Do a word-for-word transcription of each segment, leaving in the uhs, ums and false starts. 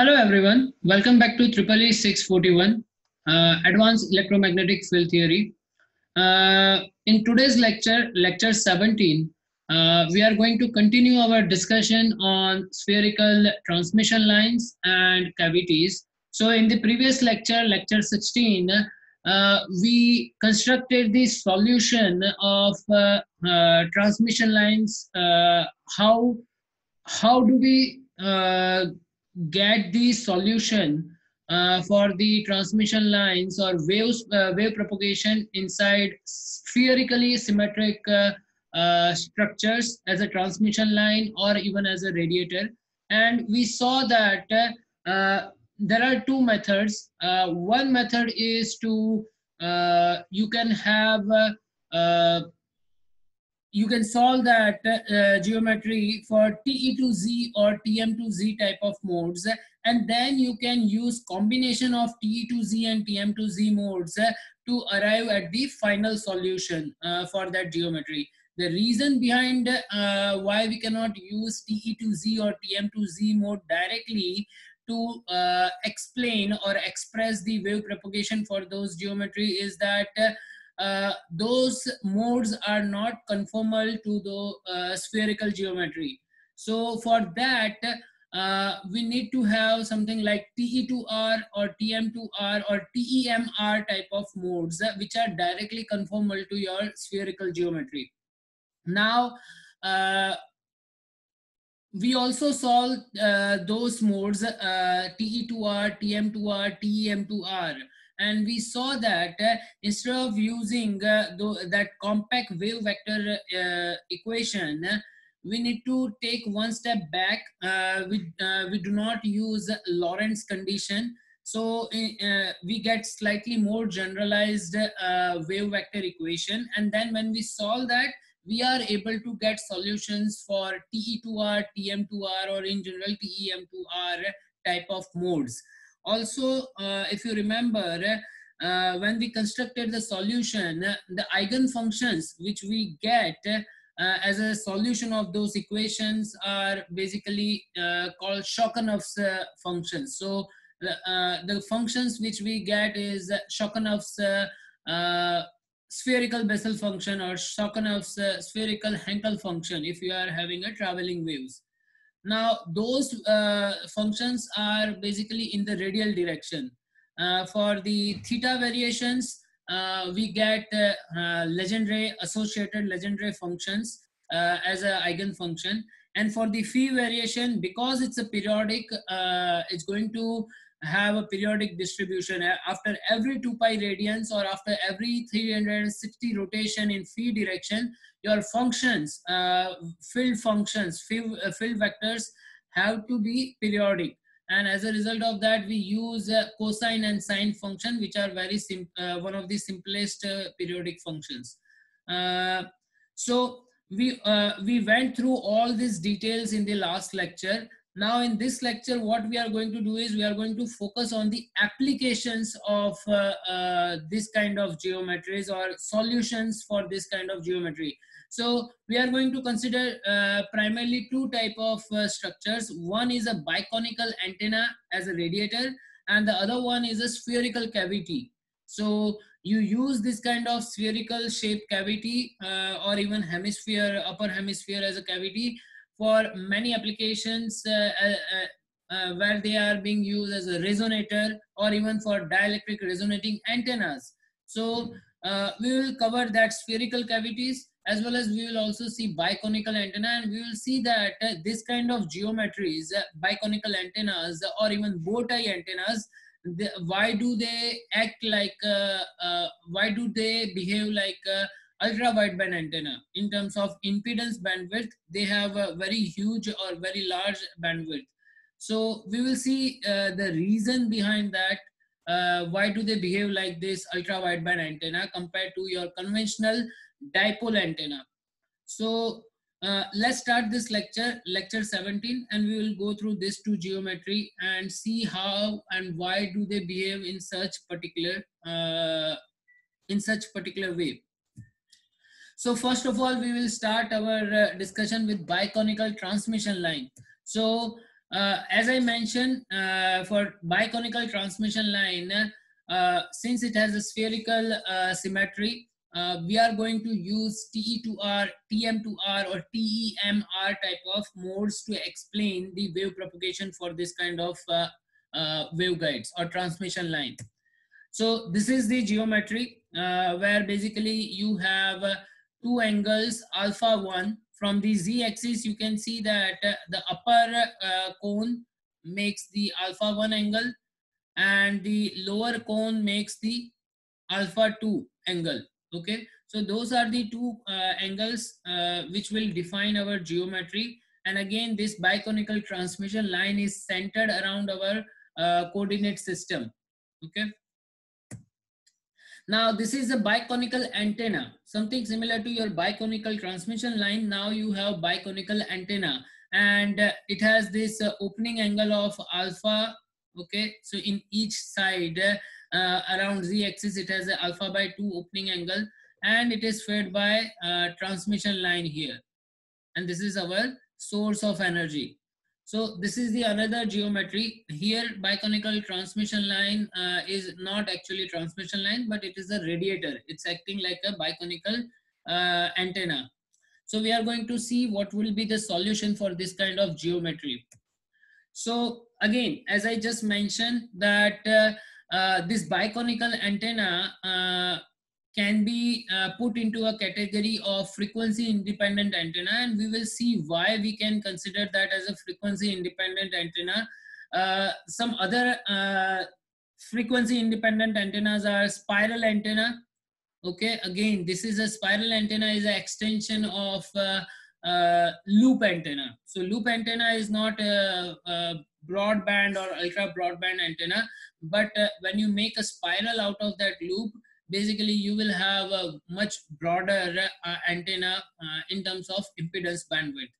Hello everyone, welcome back to E E E six forty-one, uh, Advanced Electromagnetic Field Theory. Uh, in today's lecture, lecture seventeen, uh, we are going to continue our discussion on spherical transmission lines and cavities. So in the previous lecture, lecture sixteen, uh, we constructed the solution of uh, uh, transmission lines. Uh, how, how do we uh, get the solution uh, for the transmission lines or waves, uh, wave propagation inside spherically symmetric uh, uh, structures as a transmission line or even as a radiator. And we saw that uh, there are two methods. Uh, one method is to, uh, you can have, uh, uh, you can solve that uh, geometry for T E to Z or T M to Z type of modes, and then you can use combination of T E to Z and T M to Z modes uh, to arrive at the final solution uh, for that geometry. The reason behind uh, why we cannot use T E to Z or T M to Z mode directly to uh, explain or express the wave propagation for those geometry is that uh, Uh, those modes are not conformal to the uh, spherical geometry. So for that, uh, we need to have something like T E two R or T M two R or T E M R type of modes, uh, which are directly conformal to your spherical geometry. Now, uh, we also solve uh, those modes, uh, T E two R, T M two R, T E M two R. And we saw that uh, instead of using uh, th that compact wave vector uh, equation, uh, we need to take one step back. Uh, we, uh, we do not use Lorentz condition. So uh, we get slightly more generalized uh, wave vector equation. And then when we solve that, we are able to get solutions for T E two R, T M two R, or in general T E M two R type of modes. Also, uh, if you remember, uh, when we constructed the solution, the eigenfunctions which we get uh, as a solution of those equations are basically uh, called Schelkunoff's uh, functions. So uh, the functions which we get is Schelkunoff's uh, uh, spherical Bessel function or Schelkunoff's uh, spherical Hankel function if you are having a traveling waves. Now, those uh, functions are basically in the radial direction. Uh, for the theta variations, uh, we get uh, uh, Legendre, associated Legendre functions uh, as an eigenfunction. And for the phi variation, because it's a periodic, uh, it's going to have a periodic distribution. After every two pi radians or after every three hundred sixty rotation in phi direction, your functions, uh, field functions, field, uh, field vectors have to be periodic. And as a result of that, we use uh, cosine and sine function, which are very sim uh, one of the simplest uh, periodic functions. Uh, so we, uh, we went through all these details in the last lecture. Now in this lecture, what we are going to do is we are going to focus on the applications of uh, uh, this kind of geometries or solutions for this kind of geometry. So we are going to consider uh, primarily two type of uh, structures. One is a biconical antenna as a radiator and the other one is a spherical cavity. So you use this kind of spherical shaped cavity uh, or even hemisphere, upper hemisphere as a cavity for many applications uh, uh, uh, where they are being used as a resonator or even for dielectric resonating antennas. So uh, we will cover that spherical cavities as well as we will also see biconical antenna, and we will see that uh, this kind of geometries, uh, biconical antennas or even bow-tie antennas, they, why do they act like, uh, uh, why do they behave like uh, ultra wideband antenna in terms of impedance bandwidth? They have a very huge or very large bandwidth. So we will see uh, the reason behind that. Uh, why do they behave like this ultra wideband antenna compared to your conventional dipole antenna? So uh, let's start this lecture, lecture seventeen, and we will go through this two geometry and see how and why do they behave in such particular uh, in such particular way. So first of all, we will start our uh, discussion with biconical transmission line. So uh, as I mentioned, uh, for biconical transmission line, uh, since it has a spherical uh, symmetry, uh, we are going to use T E to R, T M to R or T E M R type of modes to explain the wave propagation for this kind of uh, uh, waveguides or transmission line. So this is the geometry uh, where basically you have uh, two angles alpha one. From the z-axis, you can see that uh, the upper uh, cone makes the alpha one angle and the lower cone makes the alpha two angle. Okay, so those are the two uh, angles uh, which will define our geometry. And again, this biconical transmission line is centered around our uh, coordinate system. Okay. Now this is a biconical antenna, something similar to your biconical transmission line. Now you have biconical antenna and uh, it has this uh, opening angle of alpha. Okay, so in each side uh, around z axis it has a alpha by two opening angle and it is fed by uh, transmission line here, and this is our source of energy. So this is the another geometry. Here biconical transmission line uh, is not actually transmission line, but it is a radiator. It's acting like a biconical uh, antenna. So we are going to see what will be the solution for this kind of geometry. So again, as I just mentioned that uh, uh, this biconical antenna uh, can be uh, put into a category of frequency independent antenna, and we will see why we can consider that as a frequency independent antenna. Uh, some other uh, frequency independent antennas are spiral antenna. Okay, again, this is a spiral antenna is an extension of uh, uh, loop antenna. So loop antenna is not a, a broadband or ultra broadband antenna, but uh, when you make a spiral out of that loop, basically you will have a much broader uh, antenna uh, in terms of impedance bandwidth.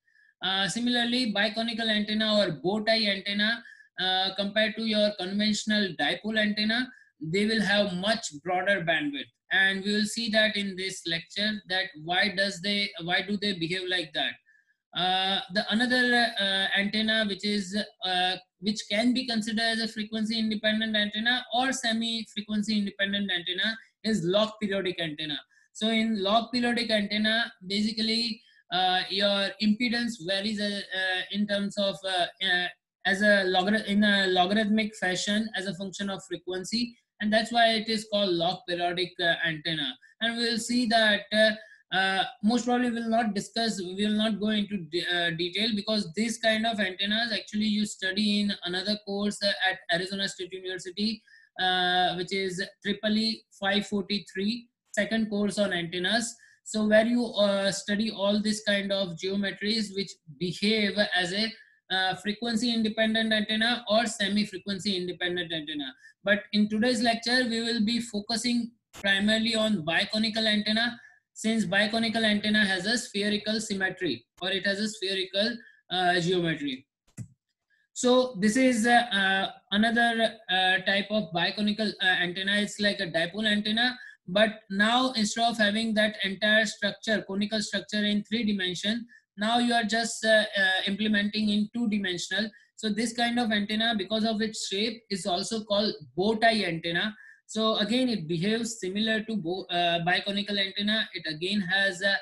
Uh, similarly, biconical antenna or bow-tie antenna uh, compared to your conventional dipole antenna, they will have much broader bandwidth. And we will see that in this lecture that why does they, why do they behave like that? Uh, the another uh, antenna which is uh, which can be considered as a frequency independent antenna or semi-frequency independent antenna is log periodic antenna. So in log periodic antenna, basically uh, your impedance varies uh, uh, in terms of uh, uh, as a logar in a logarithmic fashion as a function of frequency, and that's why it is called log periodic uh, antenna. And we will see that uh, uh, most probably we will not discuss, we will not go into de uh, detail because this kind of antennas actually you study in another course uh, at Arizona State University, Uh, which is E E E five forty-three, second course on antennas. So where you uh, study all this kind of geometries which behave as a uh, frequency independent antenna or semi-frequency independent antenna. But in today's lecture, we will be focusing primarily on biconical antenna, since biconical antenna has a spherical symmetry or it has a spherical uh, geometry. So this is uh, uh, another uh, type of biconical uh, antenna. It's like a dipole antenna, but now instead of having that entire structure, conical structure in three dimension, now you are just uh, uh, implementing in two dimensional. So this kind of antenna, because of its shape, is also called bow-tie antenna. So again, it behaves similar to bo uh, biconical antenna. It again has a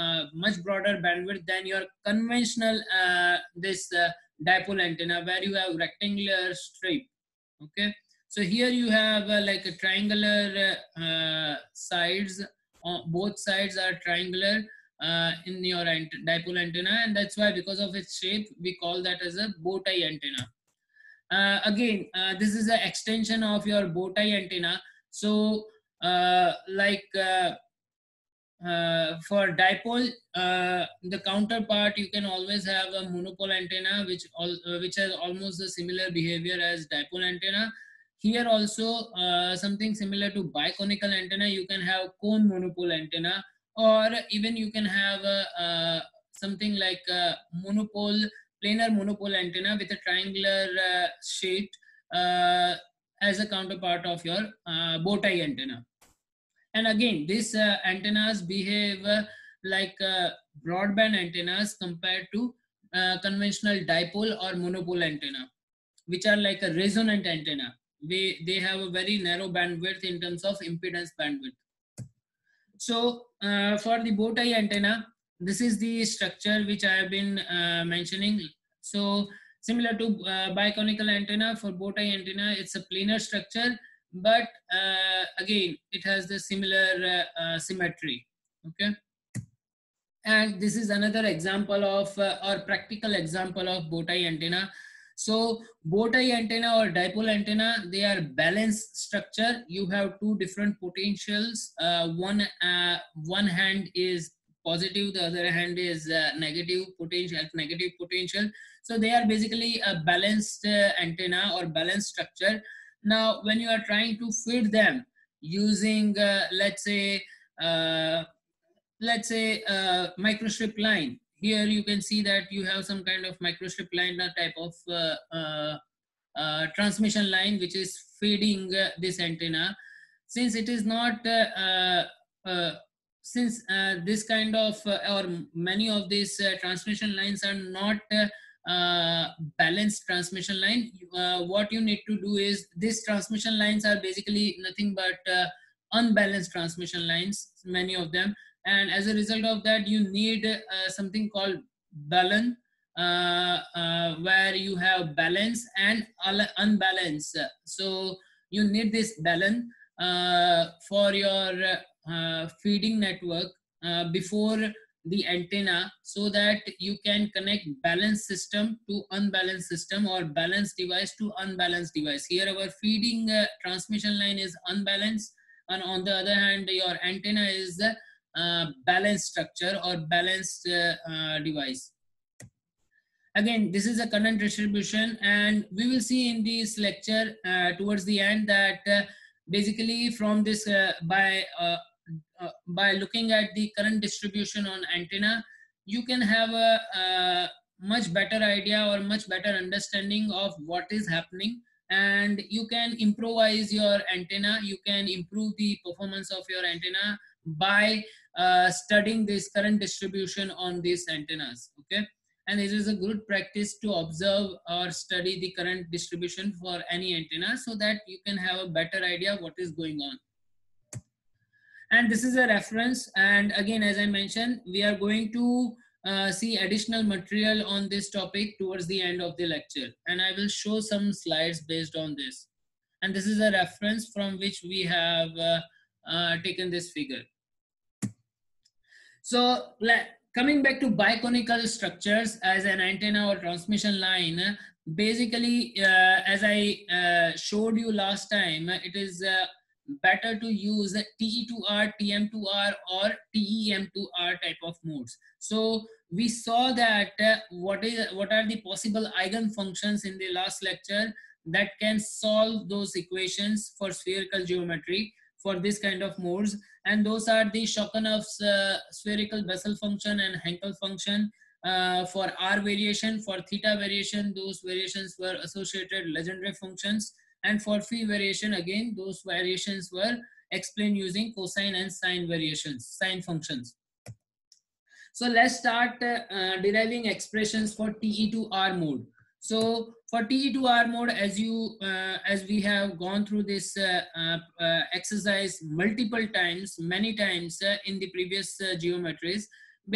uh, much broader bandwidth than your conventional uh, this uh, dipole antenna where you have rectangular strip. Okay, so here you have uh, like a triangular uh, sides, uh, both sides are triangular uh, in your ant dipole antenna, and that's why because of its shape we call that as a bow-tie antenna. Uh, again, uh, this is an extension of your bow-tie antenna. So uh, like uh, Uh, for dipole, uh, the counterpart, you can always have a monopole antenna, which all uh, which has almost a similar behavior as dipole antenna. Here also uh, something similar to biconical antenna. You can have cone monopole antenna, or even you can have a, uh, something like a monopole, planar monopole antenna with a triangular uh, shape uh, as a counterpart of your uh, bow-tie antenna. And again, these uh, antennas behave uh, like uh, broadband antennas compared to uh, conventional dipole or monopole antenna, which are like a resonant antenna. We, they have a very narrow bandwidth in terms of impedance bandwidth. So uh, for the bow-tie antenna, this is the structure which I have been uh, mentioning. So similar to uh, biconical antenna, for bow-tie antenna, it's a planar structure, but uh, again, it has the similar uh, uh, symmetry. Okay. And this is another example of uh, or practical example of bow-tie antenna. So bow-tie antenna or dipole antenna, they are balanced structure. You have two different potentials. Uh, one, uh, one hand is positive, the other hand is uh, negative potential, negative potential. So they are basically a balanced uh, antenna or balanced structure. Now, when you are trying to feed them using, uh, let's say, uh, let's say a microstrip line. Here you can see that you have some kind of microstrip line, a type of uh, uh, uh, transmission line which is feeding uh, this antenna. Since it is not, uh, uh, since uh, this kind of uh, or many of these uh, transmission lines are not uh, uh, balanced transmission line, uh, what you need to do is, these transmission lines are basically nothing but uh, unbalanced transmission lines, many of them. And as a result of that, you need uh, something called balun, uh, uh, where you have balance and unbalance. So you need this balun uh, for your uh, feeding network uh, before the antenna, so that you can connect balanced system to unbalanced system, or balanced device to unbalanced device. Here our feeding uh, transmission line is unbalanced, and on the other hand, your antenna is uh, Uh, balanced structure or balanced uh, uh, device. Again, this is a current distribution, and we will see in this lecture uh, towards the end that uh, basically from this uh, by uh, uh, by looking at the current distribution on antenna, you can have a, a much better idea or much better understanding of what is happening, and you can improvise your antenna, you can improve the performance of your antenna by uh, studying this current distribution on these antennas. Okay, and this is a good practice to observe or study the current distribution for any antenna, so that you can have a better idea what is going on. And this is a reference, and again, as I mentioned, we are going to uh, see additional material on this topic towards the end of the lecture, and I will show some slides based on this. And this is a reference from which we have uh, Uh, taken this figure. So coming back to biconical structures as an antenna or transmission line, basically uh, as I uh, showed you last time, it is uh, better to use T E to R, T M to R or T E M to R type of modes. So we saw that uh, what is what are the possible eigenfunctions in the last lecture that can solve those equations for spherical geometry for this kind of modes, and those are the Schelkunoff's uh, spherical Bessel function and Hankel function. Uh, for R variation, for theta variation, those variations were associated Legendre functions, and for phi variation, again, those variations were explained using cosine and sine variations, sine functions. So let's start uh, uh, deriving expressions for T E to R mode. So for T E to R mode, as you uh, as we have gone through this uh, uh, exercise multiple times, many times uh, in the previous uh, geometries,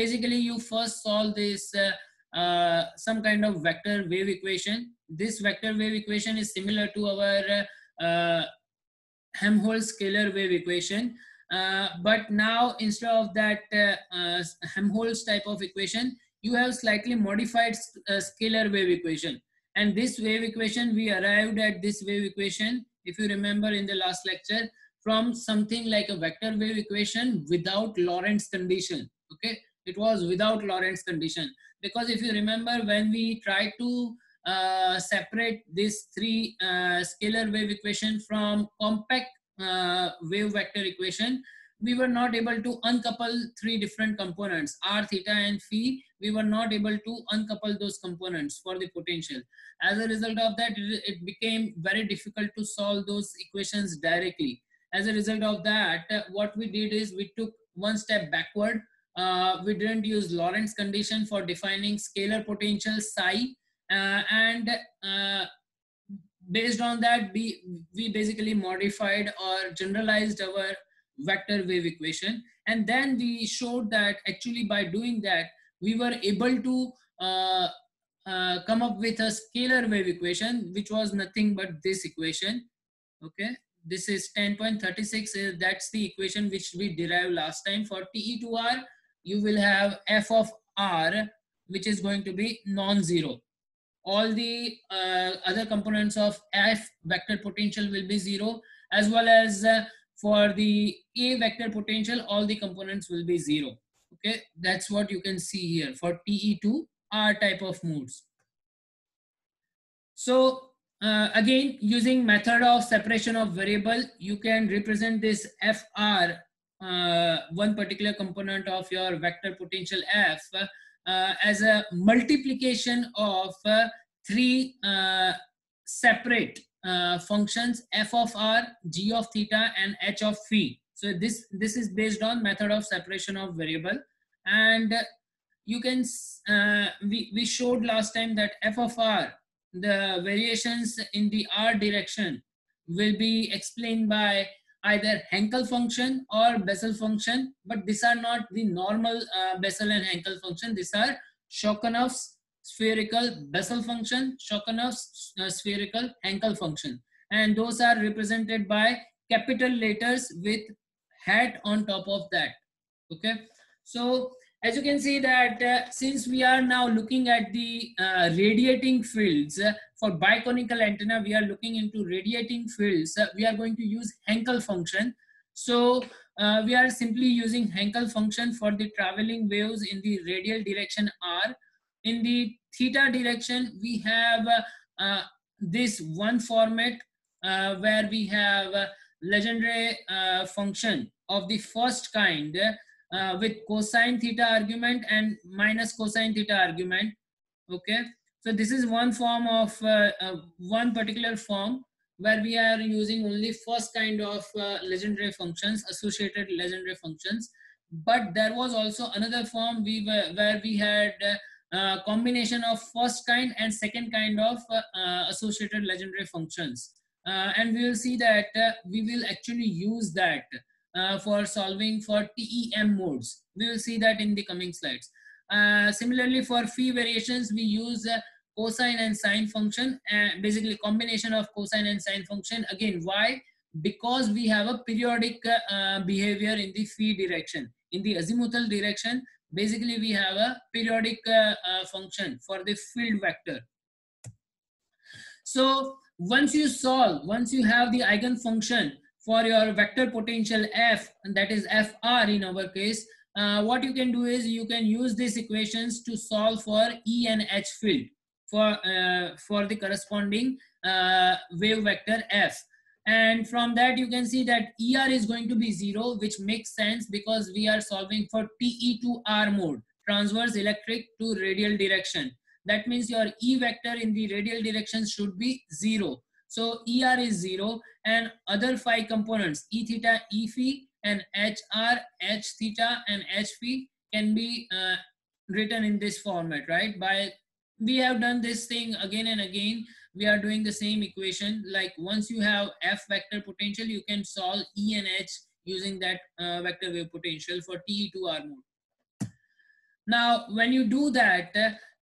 basically you first solve this uh, uh, some kind of vector wave equation. This vector wave equation is similar to our uh, Helmholtz scalar wave equation, uh, but now instead of that uh, uh, Helmholtz type of equation, you have slightly modified uh, scalar wave equation. And this wave equation, we arrived at this wave equation, if you remember in the last lecture, from something like a vector wave equation without Lorentz condition. Okay, it was without Lorentz condition, because if you remember, when we tried to uh, separate these three uh, scalar wave equation from compact uh, wave vector equation, we were not able to uncouple three different components, R, theta and phi. We were not able to uncouple those components for the potential. As a result of that, it became very difficult to solve those equations directly. As a result of that, what we did is we took one step backward Uh, we didn't use Lorentz condition for defining scalar potential psi, uh, and uh, based on that, we we basically modified or generalized our vector wave equation, and then we showed that actually by doing that we were able to uh, uh, come up with a scalar wave equation, which was nothing but this equation. Okay, this is ten point three six. That's the equation which we derived last time for T E to R. You will have f of r, which is going to be non-zero. All the uh, other components of f vector potential will be zero, as well as uh, for the a vector potential, all the components will be zero. Okay, that's what you can see here for T E to R type of modes. So uh, again, using method of separation of variable, you can represent this F R, uh, one particular component of your vector potential f, uh, as a multiplication of uh, three uh, separate uh, functions, f of r, g of theta, and h of phi. So this this is based on method of separation of variable, and you can uh, we we showed last time that f of r, the variations in the r direction will be explained by either Hankel function or Bessel function, but these are not the normal uh, Bessel and Hankel function. These are Schelkunoff's spherical Bessel function, Schelkunoff's uh, spherical Hankel function, and those are represented by capital letters with hat on top of that. Okay, so as you can see that uh, since we are now looking at the uh, radiating fields uh, for biconical antenna, we are looking into radiating fields. Uh, we are going to use Hankel function. So uh, we are simply using Hankel function for the traveling waves in the radial direction r. In the theta direction, we have uh, uh, this one format uh, where we have uh, Legendre uh, function of the first kind uh, with cosine theta argument and minus cosine theta argument. Okay, so this is one form of uh, uh, one particular form where we are using only first kind of uh, Legendre functions, associated Legendre functions. But there was also another form we were, where we had uh, uh, combination of first kind and second kind of uh, uh, associated Legendre functions. Uh, and we will see that uh, we will actually use that uh, for solving for T E M modes. We will see that in the coming slides. Uh, similarly, for phi variations, we use uh, cosine and sine function, and basically combination of cosine and sine function. Again, why? Because we have a periodic uh, behavior in the phi direction. In the azimuthal direction, basically we have a periodic uh, uh, function for the field vector. So once you solve, once you have the eigenfunction for your vector potential f, and that is F R in our case, uh, what you can do is you can use these equations to solve for E and H field for uh, for the corresponding uh, wave vector f. And from that you can see that E R is going to be zero, which makes sense because we are solving for T E to R mode, transverse electric to radial direction. That means your E vector in the radial direction should be zero. So E R is zero, and other phi components, E theta, E phi, and H R, H theta, and H phi can be uh, written in this format, right? By we have done this thing again and again. We are doing the same equation. Like once you have F vector potential, you can solve E and H using that uh, vector wave potential for T E to R mode. Now, when you do that,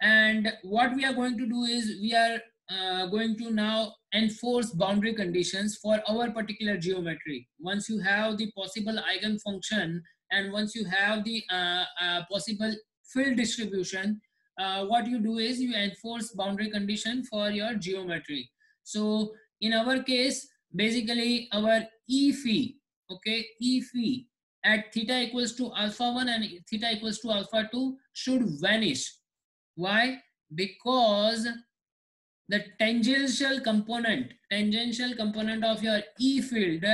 and what we are going to do is we are uh, going to now enforce boundary conditions for our particular geometry. Once you have the possible eigenfunction and once you have the uh, uh, possible field distribution, uh, what you do is you enforce boundary condition for your geometry. So in our case, basically our E phi, okay, E phi at theta equals to alpha one and theta equals to alpha two should vanish. Why? Because the tangential component, tangential component of your E field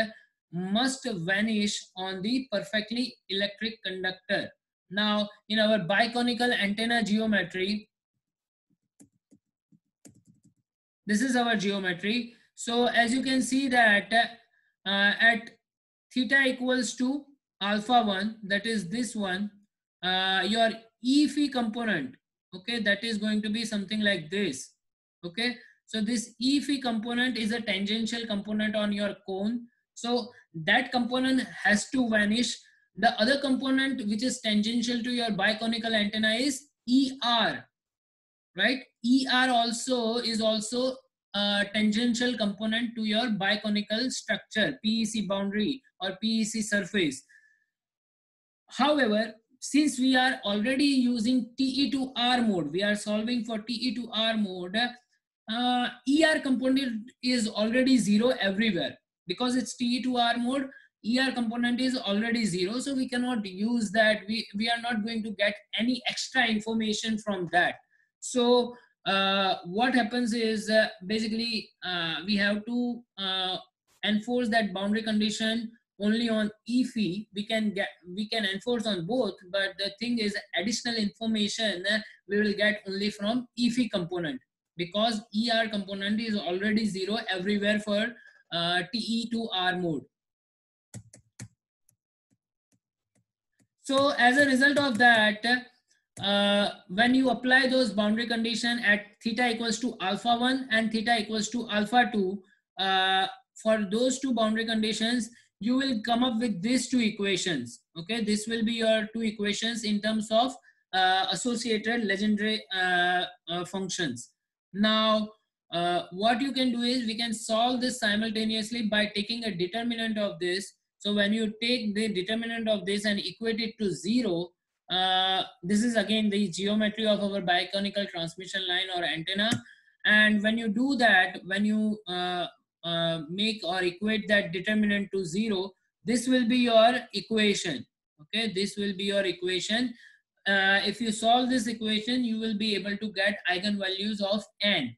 must vanish on the perfectly electric conductor. Now, in our biconical antenna geometry, this is our geometry. So as you can see that uh, at theta equals to alpha one, that is this one, uh, your E F component, okay, that is going to be something like this, okay. So this E F component is a tangential component on your cone. So that component has to vanish. The other component which is tangential to your biconical antenna is E R, right? E R also is also a tangential component to your biconical structure, P E C boundary or P E C surface. However, since we are already using T E to R mode, we are solving for T E to R mode, uh, E R component is already zero everywhere. Because it's T E to R mode, E R component is already zero, so we cannot use that. We, we are not going to get any extra information from that. So uh, what happens is uh, basically uh, we have to uh, enforce that boundary condition only on E F. We can get, we can enforce on both, but the thing is additional information we will get only from E F component, because E R component is already zero everywhere for uh, T E to R mode. So as a result of that, uh, when you apply those boundary condition at theta equals to alpha one and theta equals to alpha two, uh, for those two boundary conditions, you will come up with these two equations. Okay, this will be your two equations in terms of uh, associated Legendre uh, uh, functions. Now, uh, what you can do is we can solve this simultaneously by taking a determinant of this. So when you take the determinant of this and equate it to zero, uh, this is again the geometry of our biconical transmission line or antenna. And when you do that, when you uh, Uh, make or equate that determinant to zero, this will be your equation. Okay, this will be your equation. Uh, if you solve this equation, you will be able to get eigenvalues of n.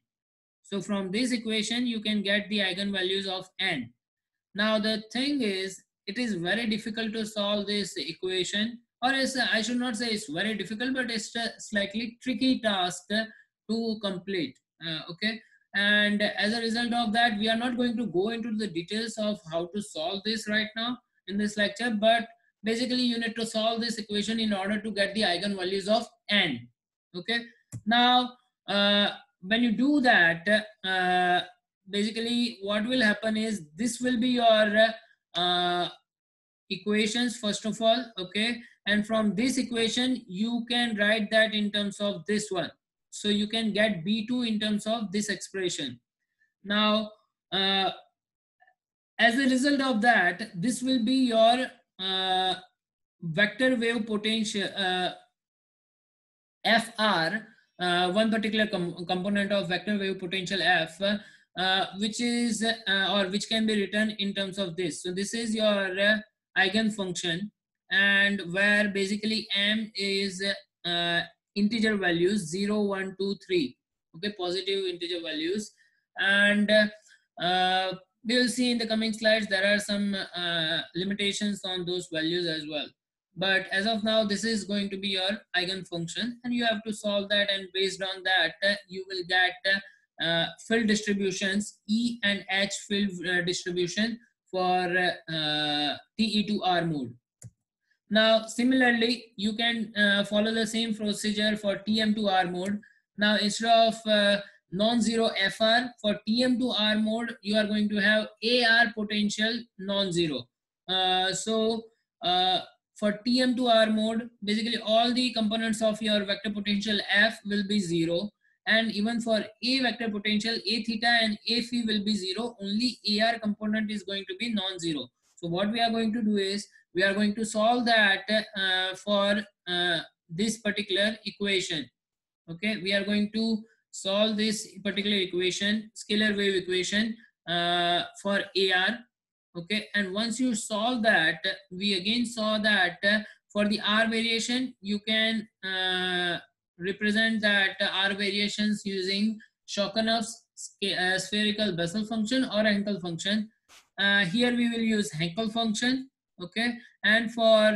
So from this equation, you can get the eigenvalues of n. Now the thing is, it is very difficult to solve this equation, or it's, I should not say it's very difficult, but it's a slightly tricky task to complete. Uh, okay. And as a result of that, we are not going to go into the details of how to solve this right now in this lecture, but basically you need to solve this equation in order to get the eigenvalues of n. Okay. Now, uh, when you do that, uh, basically what will happen is this will be your uh, equations first of all. Okay. And from this equation, you can write that in terms of this one. So you can get B two in terms of this expression. Now, uh, as a result of that, this will be your uh, vector wave potential, uh, F R, uh, one particular com component of vector wave potential F, uh, which is, uh, or which can be written in terms of this. So this is your uh, eigenfunction, and where basically M is uh, integer values zero, one, two, three, okay, positive integer values. And uh, we will see in the coming slides there are some uh, limitations on those values as well, but as of now this is going to be your eigenfunction, and you have to solve that, and based on that uh, you will get uh, field distributions, E and H field uh, distribution for uh, T E to R mode. Now, similarly, you can uh, follow the same procedure for T M to R mode. Now, instead of uh, non-zero F R, for T M to R mode, you are going to have A R potential non-zero. Uh, so, uh, for T M to R mode, basically all the components of your vector potential F will be zero. And even for A vector potential, A theta and A phi will be zero. Only A R component is going to be non-zero. So, what we are going to do is, we are going to solve that uh, for uh, this particular equation. Okay, we are going to solve this particular equation, scalar wave equation uh, for A R. Okay, and once you solve that, we again saw that uh, for the R variation, you can uh, represent that R variations using Schelkunoff's uh, spherical Bessel function or Hankel function. Uh, here we will use Hankel function. Okay, and for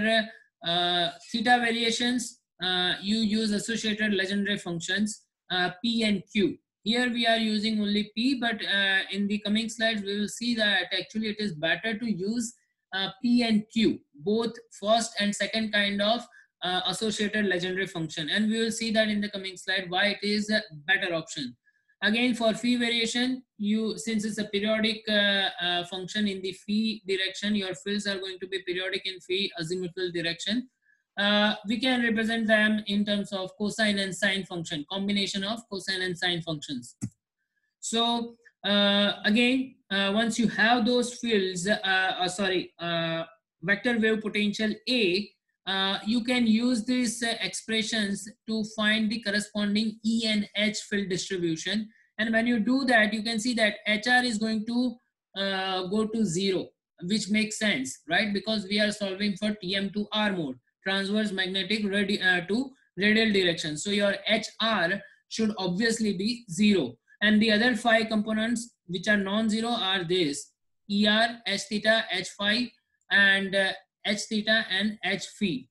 uh, theta variations, uh, you use associated Legendre functions uh, P and Q. Here we are using only P, but uh, in the coming slides, we will see that actually it is better to use uh, P and Q, both first and second kind of uh, associated Legendre function, and we will see that in the coming slide why it is a better option. Again, for phi variation, you since it's a periodic uh, uh, function in the phi direction, your fields are going to be periodic in phi azimuthal direction. Uh, we can represent them in terms of cosine and sine function, combination of cosine and sine functions. So uh, again, uh, once you have those fields, uh, uh, sorry, uh, vector wave potential A, uh, you can use these uh, expressions to find the corresponding E and H field distribution. And when you do that, you can see that H R is going to uh, go to zero, which makes sense, right? Because we are solving for T M two R mode, transverse magnetic radi uh, to radial direction. So your H R should obviously be zero. And the other five components which are non-zero are this: E R, H theta, H phi, and uh, H theta and H phi.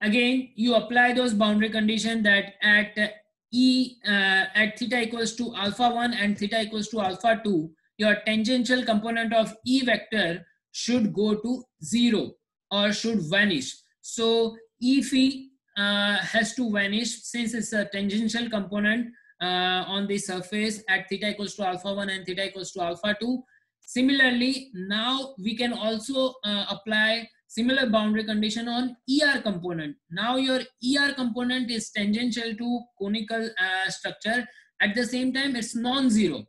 Again, you apply those boundary condition that at uh, E uh, at theta equals to alpha one and theta equals to alpha two, your tangential component of E vector should go to zero or should vanish. So E phi uh, has to vanish since it's a tangential component Uh, on the surface at theta equals to alpha one and theta equals to alpha two. Similarly, now we can also uh, apply similar boundary condition on E R component. Now your E R component is tangential to conical uh, structure. At the same time, it's non-zero.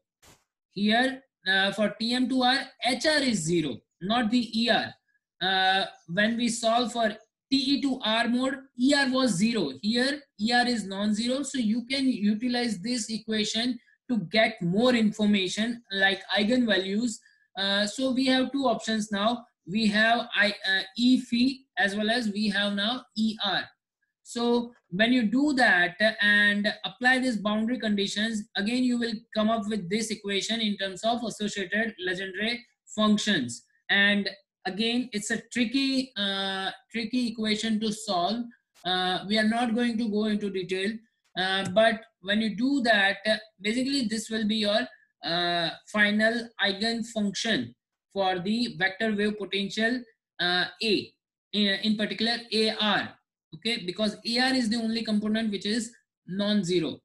Here uh, for T M two R, H R is zero, not the E R. Uh, when we solve for T E to R mode, E R was zero. Here, E R is non-zero. So you can utilize this equation to get more information like eigenvalues. Uh, so we have two options now. We have I, uh, E phi as well as we have now E R. So when you do that and apply these boundary conditions, again, you will come up with this equation in terms of associated Legendre functions. And again, it's a tricky, uh, tricky equation to solve. Uh, we are not going to go into detail, uh, but when you do that, basically this will be your uh, final eigenfunction for the vector wave potential uh, A, in, in particular A R, okay? Because A R is the only component which is non-zero.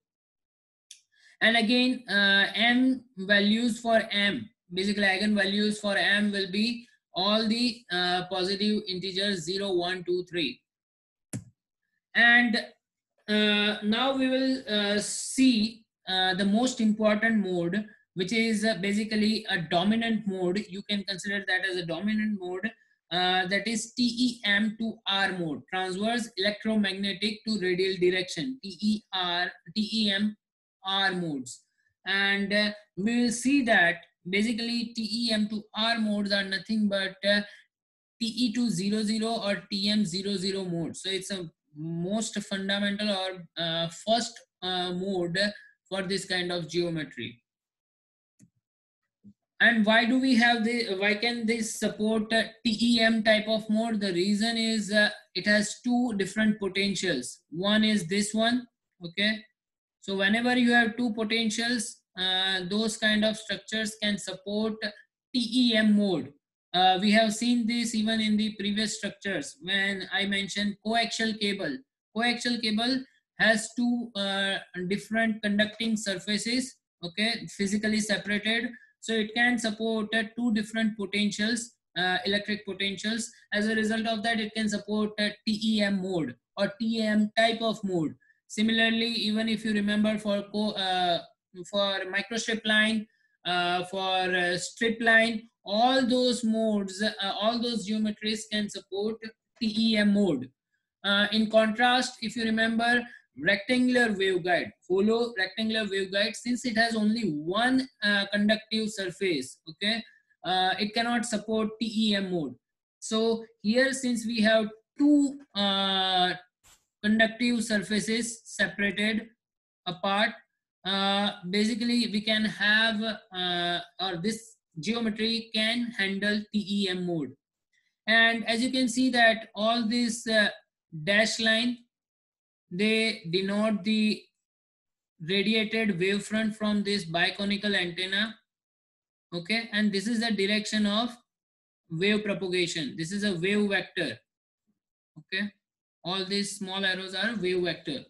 And again, uh, M values for M, basically eigenvalues for M will be all the uh, positive integers zero, one, two, three. And uh, now we will uh, see uh, the most important mode, which is uh, basically a dominant mode. You can consider that as a dominant mode, uh, that is T E M two R mode, transverse electromagnetic to radial direction, T E R, T E M R modes. And uh, we will see that basically T E M two R modes are nothing but uh, T E two zero zero or T M zero zero mode. So it's a most fundamental or uh, first uh, mode for this kind of geometry. And why do we have the, why can this support uh, T E M type of mode? The reason is uh, it has two different potentials. One is this one, okay? So whenever you have two potentials, Uh, those kind of structures can support T E M mode. Uh, we have seen this even in the previous structures when I mentioned coaxial cable. Coaxial cable has two uh, different conducting surfaces, okay, physically separated. So it can support uh, two different potentials, uh, electric potentials. As a result of that, it can support uh, T E M mode or T E M type of mode. Similarly, even if you remember for co uh, for microstrip line, uh, for uh, strip line, all those modes, uh, all those geometries can support T E M mode. Uh, in contrast, if you remember rectangular waveguide, hollow rectangular waveguide, since it has only one uh, conductive surface, okay, uh, it cannot support T E M mode. So here, since we have two uh, conductive surfaces separated apart, Uh, basically we can have uh, or this geometry can handle T E M mode. And as you can see that all these uh, dash line, they denote the radiated wavefront from this biconical antenna, okay? And this is the direction of wave propagation. This is a wave vector, Okay, all these small arrows are wave vector.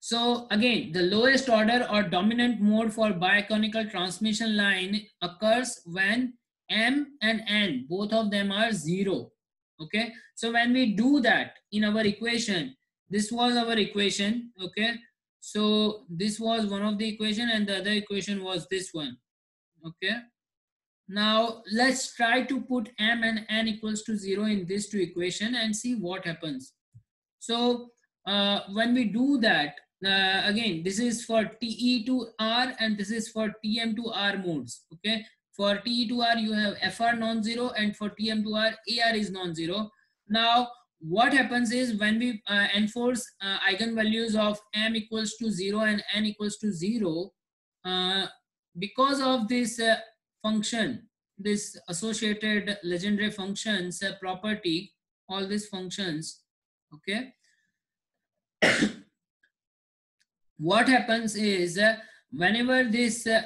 So again, the lowest order or dominant mode for biconical transmission line occurs when M and N, both of them are zero. Okay, so when we do that in our equation, this was our equation. Okay, so this was one of the equation and the other equation was this one. Okay, now let's try to put M and N equals to zero in these two equation and see what happens. So uh, when we do that, uh, again, this is for T E to R and this is for T M to R modes. Okay, for T E to R you have F R non-zero and for T M to R A R is non-zero. Now what happens is when we uh, enforce uh, eigenvalues of M equals to zero and N equals to zero, uh, because of this uh, function, this associated Legendre functions uh, property, all these functions, okay, what happens is uh, whenever this uh,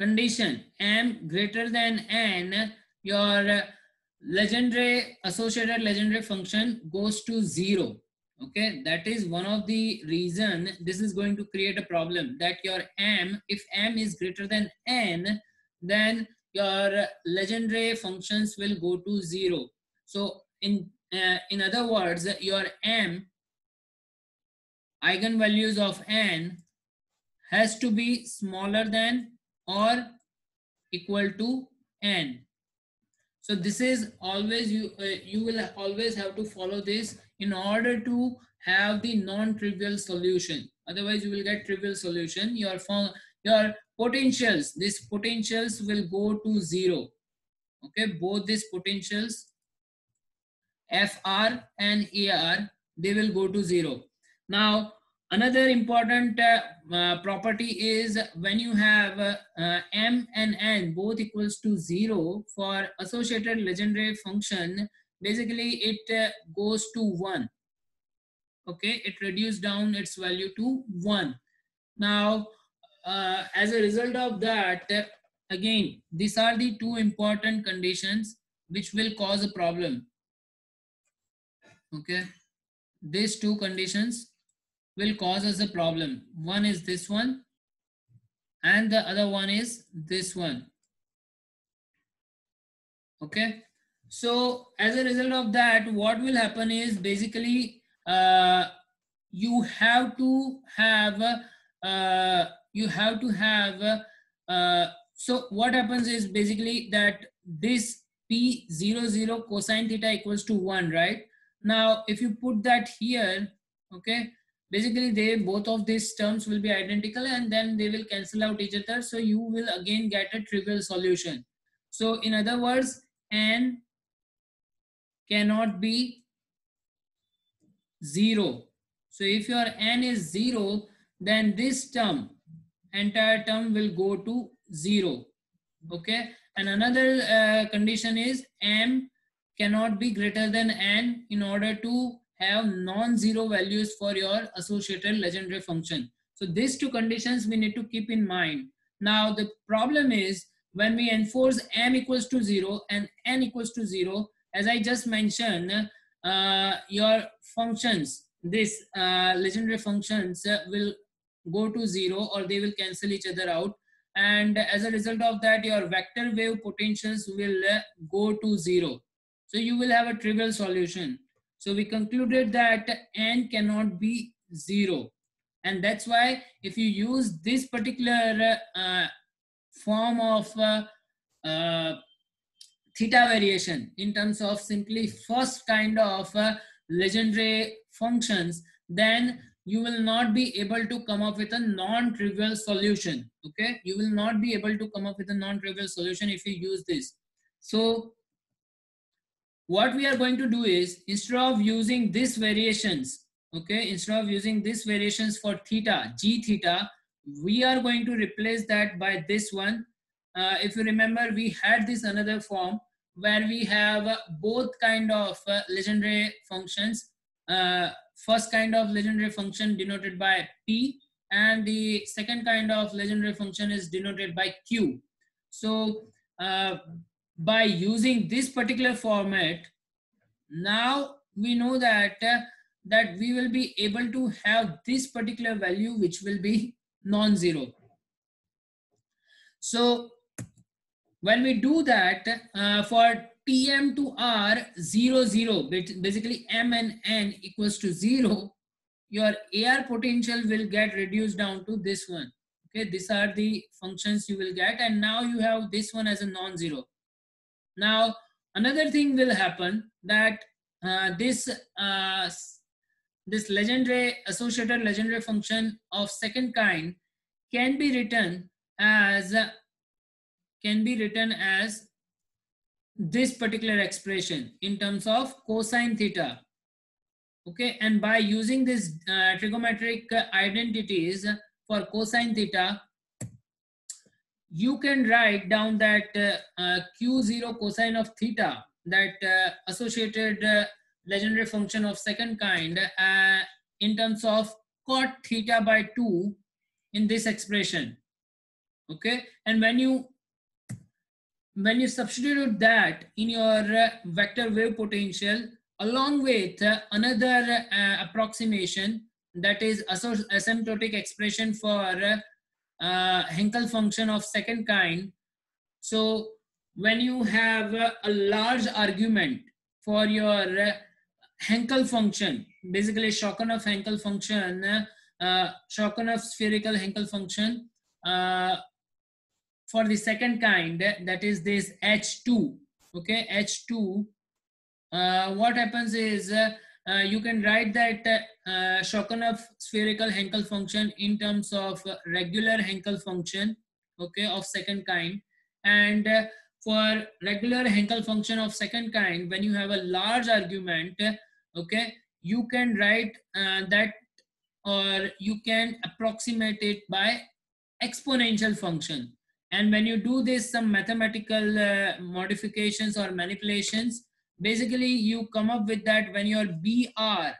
condition M greater than N, your uh, Legendre associated Legendre function goes to zero. Okay, that is one of the reason this is going to create a problem, that your M, if M is greater than N, then your Legendre functions will go to zero. So in uh, in other words, your M, eigenvalues of N, has to be smaller than or equal to N. So this is always, you uh, you will always have to follow this in order to have the non-trivial solution. Otherwise, you will get trivial solution. Your your potentials, these potentials will go to zero. Okay, both these potentials, F R and A R, they will go to zero. Now, another important uh, uh, property is when you have uh, uh, M and N both equals to zero for associated Legendre function, basically it uh, goes to one. Okay, it reduces down its value to one. Now, uh, as a result of that, uh, again, these are the two important conditions which will cause a problem. Okay, these two conditions will cause us a problem. One is this one and the other one is this one. Okay, so as a result of that, what will happen is basically uh, you have to have uh, you have to have uh, so what happens is basically that this P zero zero cosine theta equals to one, right? Now if you put that here, okay, basically they, both of these terms will be identical and then they will cancel out each other. So you will again get a trivial solution. So in other words, N cannot be zero. So if your N is zero, then this term, entire term will go to zero. Okay. And another uh, condition is M cannot be greater than N in order to have non-zero values for your associated Legendre function. So these two conditions we need to keep in mind. Now the problem is when we enforce M equals to zero and N equals to zero, as I just mentioned, uh, your functions, this uh, Legendre functions uh, will go to zero or they will cancel each other out. And as a result of that, your vector wave potentials will uh, go to zero. So you will have a trivial solution. So we concluded that N cannot be zero. And that's why if you use this particular uh, form of uh, uh, theta variation in terms of simply first kind of uh, Legendre functions, then you will not be able to come up with a non-trivial solution. Okay, you will not be able to come up with a non-trivial solution if you use this. So what we are going to do is, instead of using these variations, okay, instead of using these variations for theta, g theta, we are going to replace that by this one. Uh, if you remember, we had this another form where we have uh, both kind of uh, Legendre functions. Uh, first kind of Legendre function denoted by P and the second kind of Legendre function is denoted by Q. So, uh, by using this particular format, Now we know that uh, that we will be able to have this particular value which will be non-zero. So when we do that uh, for T M to R zero zero, basically M and N equals to zero, your A R potential will get reduced down to this one. Okay, these are the functions you will get, and now you have this one as a non-zero. Now another thing will happen that uh, this uh, this Legendre associated Legendre function of second kind can be written as can be written as this particular expression in terms of cosine theta. Okay, and by using this uh, trigonometric identities for cosine theta, you can write down that uh, uh, Q zero cosine of theta, that uh, associated uh, Legendre function of second kind, uh, in terms of cot theta by two in this expression. Okay, and when you when you substitute that in your uh, vector wave potential along with uh, another uh, approximation, that is asymptotic expression for uh, uh, Hankel function of second kind. So when you have uh, a large argument for your uh, Hankel function, basically Schelkunoff Hankel function, uh, uh, Schelkunoff spherical Hankel function, uh, for the second kind, that is this H two. Okay, H two, uh, what happens is uh, uh, you can write that uh, Schelkunoff spherical Hankel function in terms of regular Hankel function, okay, of second kind. And uh, for regular Hankel function of second kind, when you have a large argument, okay, you can write uh, that, or you can approximate it by exponential function. And when you do this, some mathematical uh, modifications or manipulations, basically you come up with that when your B R,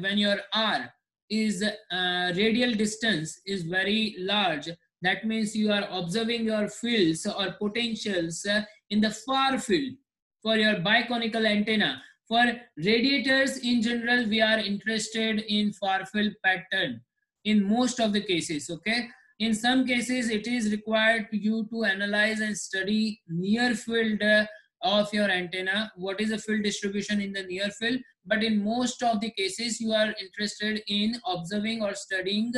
when your R is uh, radial distance is very large. That means you are observing your fields or potentials uh, in the far field for your biconical antenna. For radiators in general, we are interested in far field pattern in most of the cases, okay? In some cases, it is required you to analyze and study near field uh, of your antenna. What is the field distribution in the near field? But in most of the cases, you are interested in observing or studying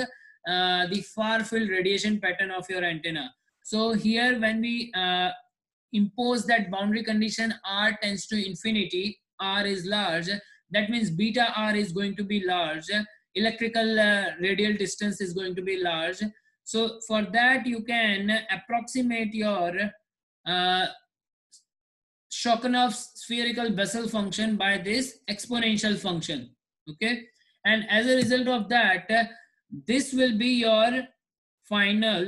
uh, the far field radiation pattern of your antenna. So here, when we uh, impose that boundary condition R tends to infinity, R is large, that means beta R is going to be large, electrical uh, radial distance is going to be large. So for that, you can approximate your uh, Schelkunoff spherical Bessel function by this exponential function, okay? And as a result of that, uh, this will be your final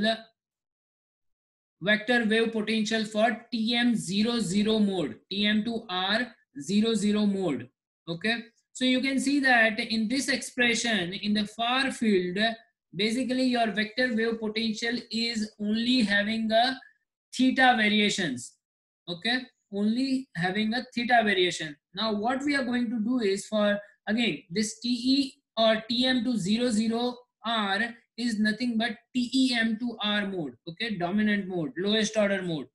vector wave potential for T M zero zero mode, T M to R zero zero mode, okay? So you can see that in this expression, in the far field, basically your vector wave potential is only having a theta variations, okay, only having a theta variation. Now what we are going to do is, for again this T E or T M to zero zero R is nothing but T E M to R mode, okay, dominant mode, lowest order mode.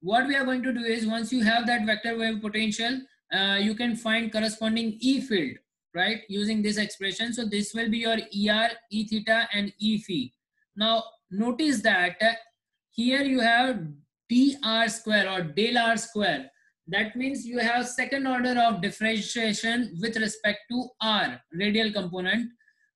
What we are going to do is, once you have that vector wave potential, uh, you can find corresponding E field, right, using this expression. So this will be your E R, E theta and E phi. Now notice that uh, here you have D R square or del R square. That means you have second order of differentiation with respect to R, radial component.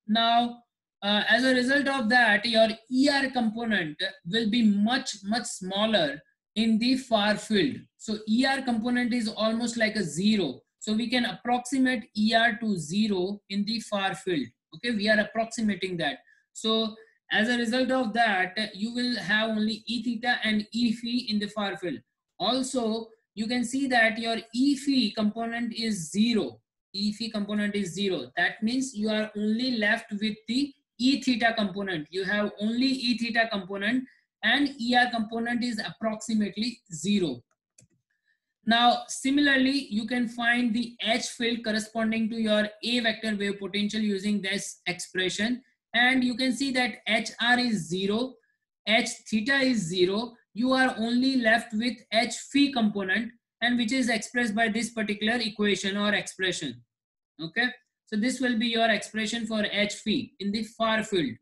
Now uh, as a result of that, your E R component will be much, much smaller in the far field. So E R component is almost like a zero. So we can approximate E R to zero in the far field. Okay, we are approximating that. So as a result of that, you will have only E theta and E phi in the far field. Also, you can see that your E phi component is zero. E phi component is zero. That means you are only left with the E theta component. You have only E theta component, and E R component is approximately zero. Now, similarly, you can find the H field corresponding to your A vector wave potential using this expression. And you can see that H R is zero, H theta is zero. You are only left with H phi component, and which is expressed by this particular equation or expression. Okay, so this will be your expression for H phi in the far field.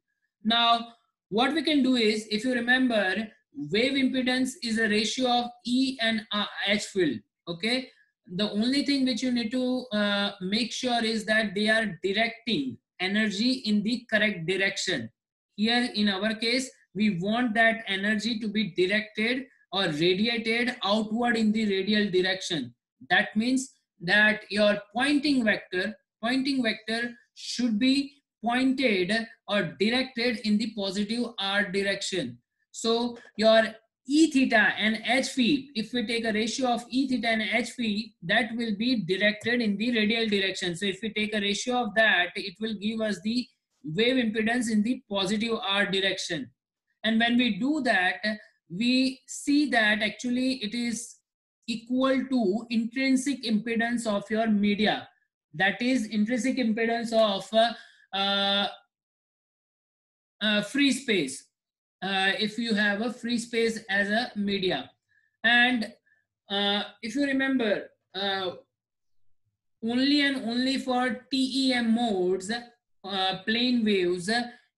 Now, what we can do is, if you remember, wave impedance is a ratio of E and H field. Okay, the only thing which you need to uh, make sure is that they are directing energy in the correct direction. Here in our case, we want that energy to be directed or radiated outward in the radial direction. That means that your pointing vector, pointing vector should be pointed or directed in the positive R direction. So your E theta and H phi, if we take a ratio of E theta and H phi, that will be directed in the radial direction. So if we take a ratio of that, it will give us the wave impedance in the positive R direction. And when we do that, we see that actually it is equal to intrinsic impedance of your media. That is intrinsic impedance of uh, uh, uh, free space. Uh, if you have a free space as a media. And uh, if you remember, uh, only and only for T E M modes, uh, plane waves,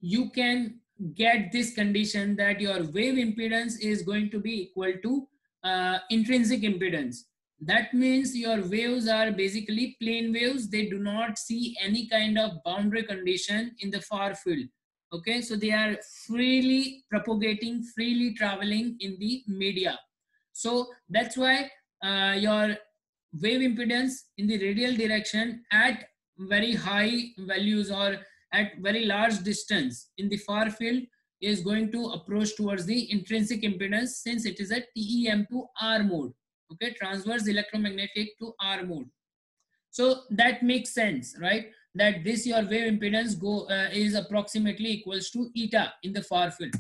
you can get this condition that your wave impedance is going to be equal to uh, intrinsic impedance. That means your waves are basically plane waves. They do not see any kind of boundary condition in the far field. Okay, so they are freely propagating, freely traveling in the media. So that's why uh, your wave impedance in the radial direction at very high values or at very large distance in the far field is going to approach towards the intrinsic impedance, since it is a T E M to R mode. Okay, transverse electromagnetic to R mode. So that makes sense, right? That this your wave impedance go uh, is approximately equals to eta in the far field.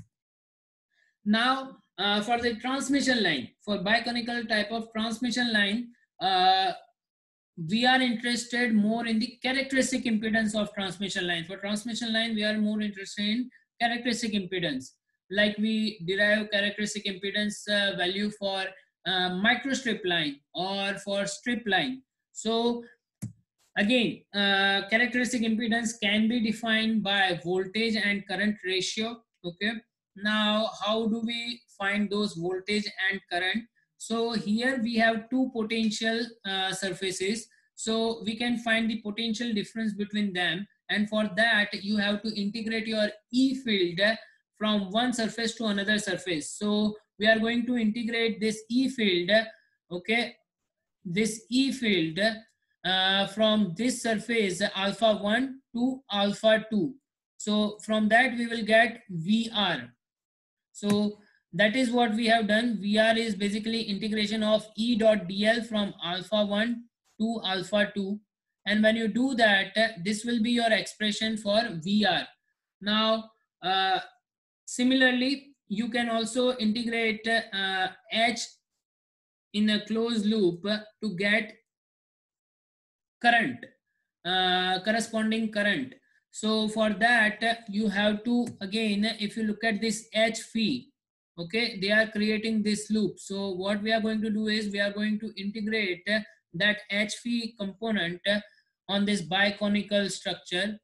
Now uh, for the transmission line, for biconical type of transmission line, uh, we are interested more in the characteristic impedance of transmission line. For transmission line, we are more interested in characteristic impedance. Like we derive characteristic impedance uh, value for uh, microstrip line or for strip line. So again, uh, characteristic impedance can be defined by voltage and current ratio. Okay, now how do we find those voltage and current? So here we have two potential uh, surfaces, so we can find the potential difference between them, and for that you have to integrate your E field from one surface to another surface. So we are going to integrate this E field, okay, this E field Uh, from this surface alpha one to alpha two. So from that we will get V R. So that is what we have done. V R is basically integration of E dot D L from alpha one to alpha two. And when you do that, this will be your expression for V R. Now, uh, similarly, you can also integrate uh, H in a closed loop to get current, uh, corresponding current. So for that you have to, again, if you look at this H phi, okay, they are creating this loop. So what we are going to do is we are going to integrate that H phi component on this biconical structure,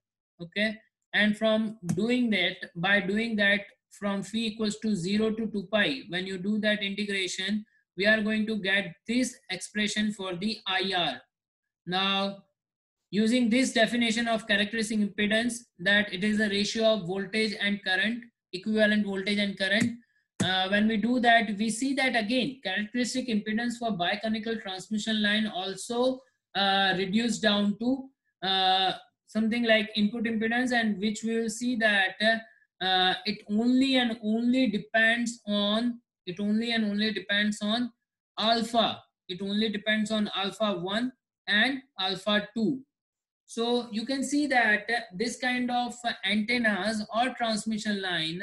okay, and from doing that, by doing that, from phi equals to zero to two pi, when you do that integration, we are going to get this expression for the I R. Now, using this definition of characteristic impedance, that it is the ratio of voltage and current, equivalent voltage and current. Uh, when we do that, we see that again, characteristic impedance for biconical transmission line also uh, reduced down to uh, something like input impedance, and which we will see that uh, it only and only depends on, it only and only depends on alpha. It only depends on alpha one. And alpha two. So you can see that this kind of antennas or transmission line,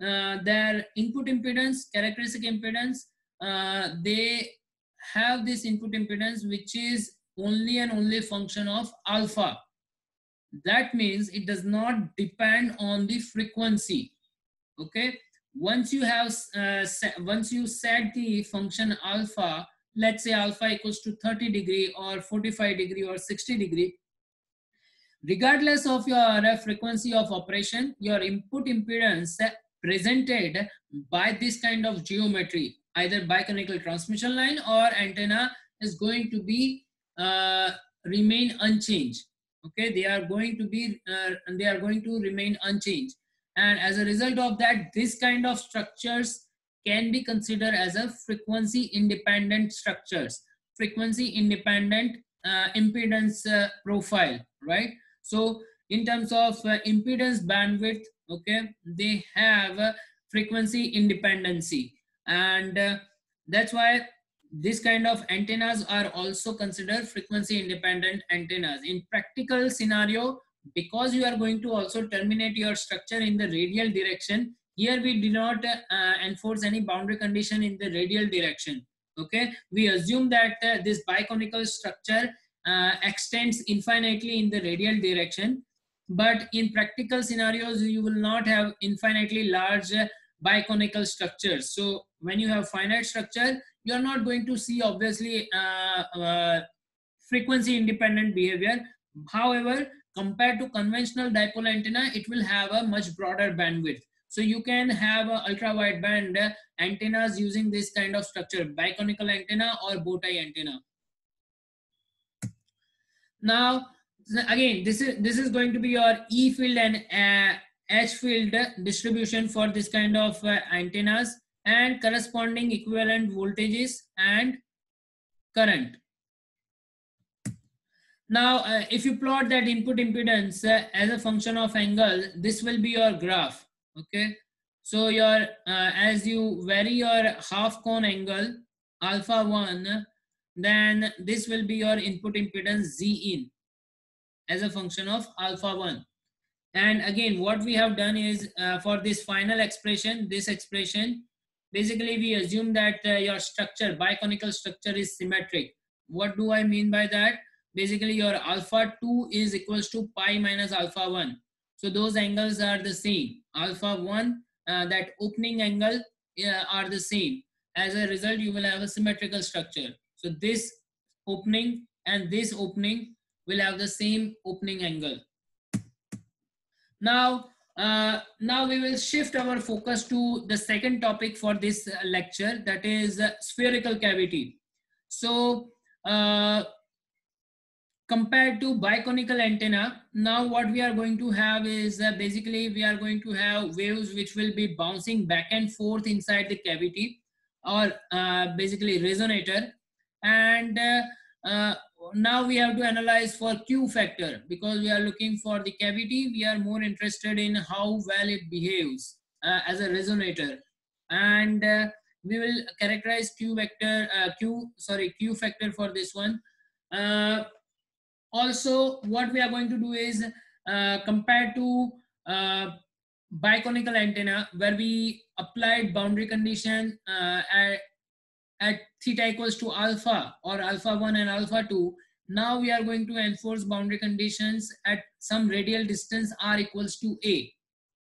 uh, their input impedance, characteristic impedance, uh, they have this input impedance which is only and only function of alpha. That means it does not depend on the frequency. Okay, once you have uh, set, once you set the function alpha, let's say alpha equals to thirty degree or forty-five degree or sixty degree, regardless of your frequency of operation, your input impedance presented by this kind of geometry, either biconical transmission line or antenna, is going to be uh, remain unchanged. Okay, they are going to be uh, they are going to remain unchanged, and as a result of that, this kind of structures can be considered as a frequency independent structures, frequency independent uh, impedance uh, profile, right? So in terms of uh, impedance bandwidth, okay, they have uh, frequency independency, and uh, that's why this kind of antennas are also considered frequency independent antennas. In practical scenario, because you are going to also terminate your structure in the radial direction, here we do not uh, enforce any boundary condition in the radial direction. Okay, we assume that uh, this biconical structure uh, extends infinitely in the radial direction, but in practical scenarios you will not have infinitely large uh, biconical structures. So when you have finite structure, you are not going to see obviously uh, uh, frequency independent behavior. However, compared to conventional dipole antenna, it will have a much broader bandwidth. So you can have uh, ultra wideband uh, antennas using this kind of structure, biconical antenna or bow-tie antenna. Now again, this is this is going to be your E field and uh, H field distribution for this kind of uh, antennas, and corresponding equivalent voltages and current. Now uh, if you plot that input impedance uh, as a function of angle, this will be your graph. Okay, so your uh, as you vary your half cone angle alpha one, then this will be your input impedance Z in as a function of alpha one. And again, what we have done is uh, for this final expression, this expression, basically we assume that uh, your structure, biconical structure, is symmetric. What do I mean by that? Basically your alpha two is equals to pi minus alpha one. So those angles are the same. Alpha one, uh, that opening angle uh, are the same. As a result, you will have a symmetrical structure. So this opening and this opening will have the same opening angle. Now, uh, now we will shift our focus to the second topic for this lecture, that is uh, spherical cavity. So, uh, compared to biconical antenna, now what we are going to have is uh, basically we are going to have waves which will be bouncing back and forth inside the cavity, or uh, basically resonator, and uh, uh, now we have to analyze for Q factor. Because we are looking for the cavity, we are more interested in how well it behaves uh, as a resonator, and uh, we will characterize Q vector, uh, Q sorry Q factor for this one. Uh, also, what we are going to do is uh, compared to uh, biconical antenna, where we applied boundary condition uh, at at theta equals to alpha or alpha one and alpha two, now we are going to enforce boundary conditions at some radial distance r equals to a,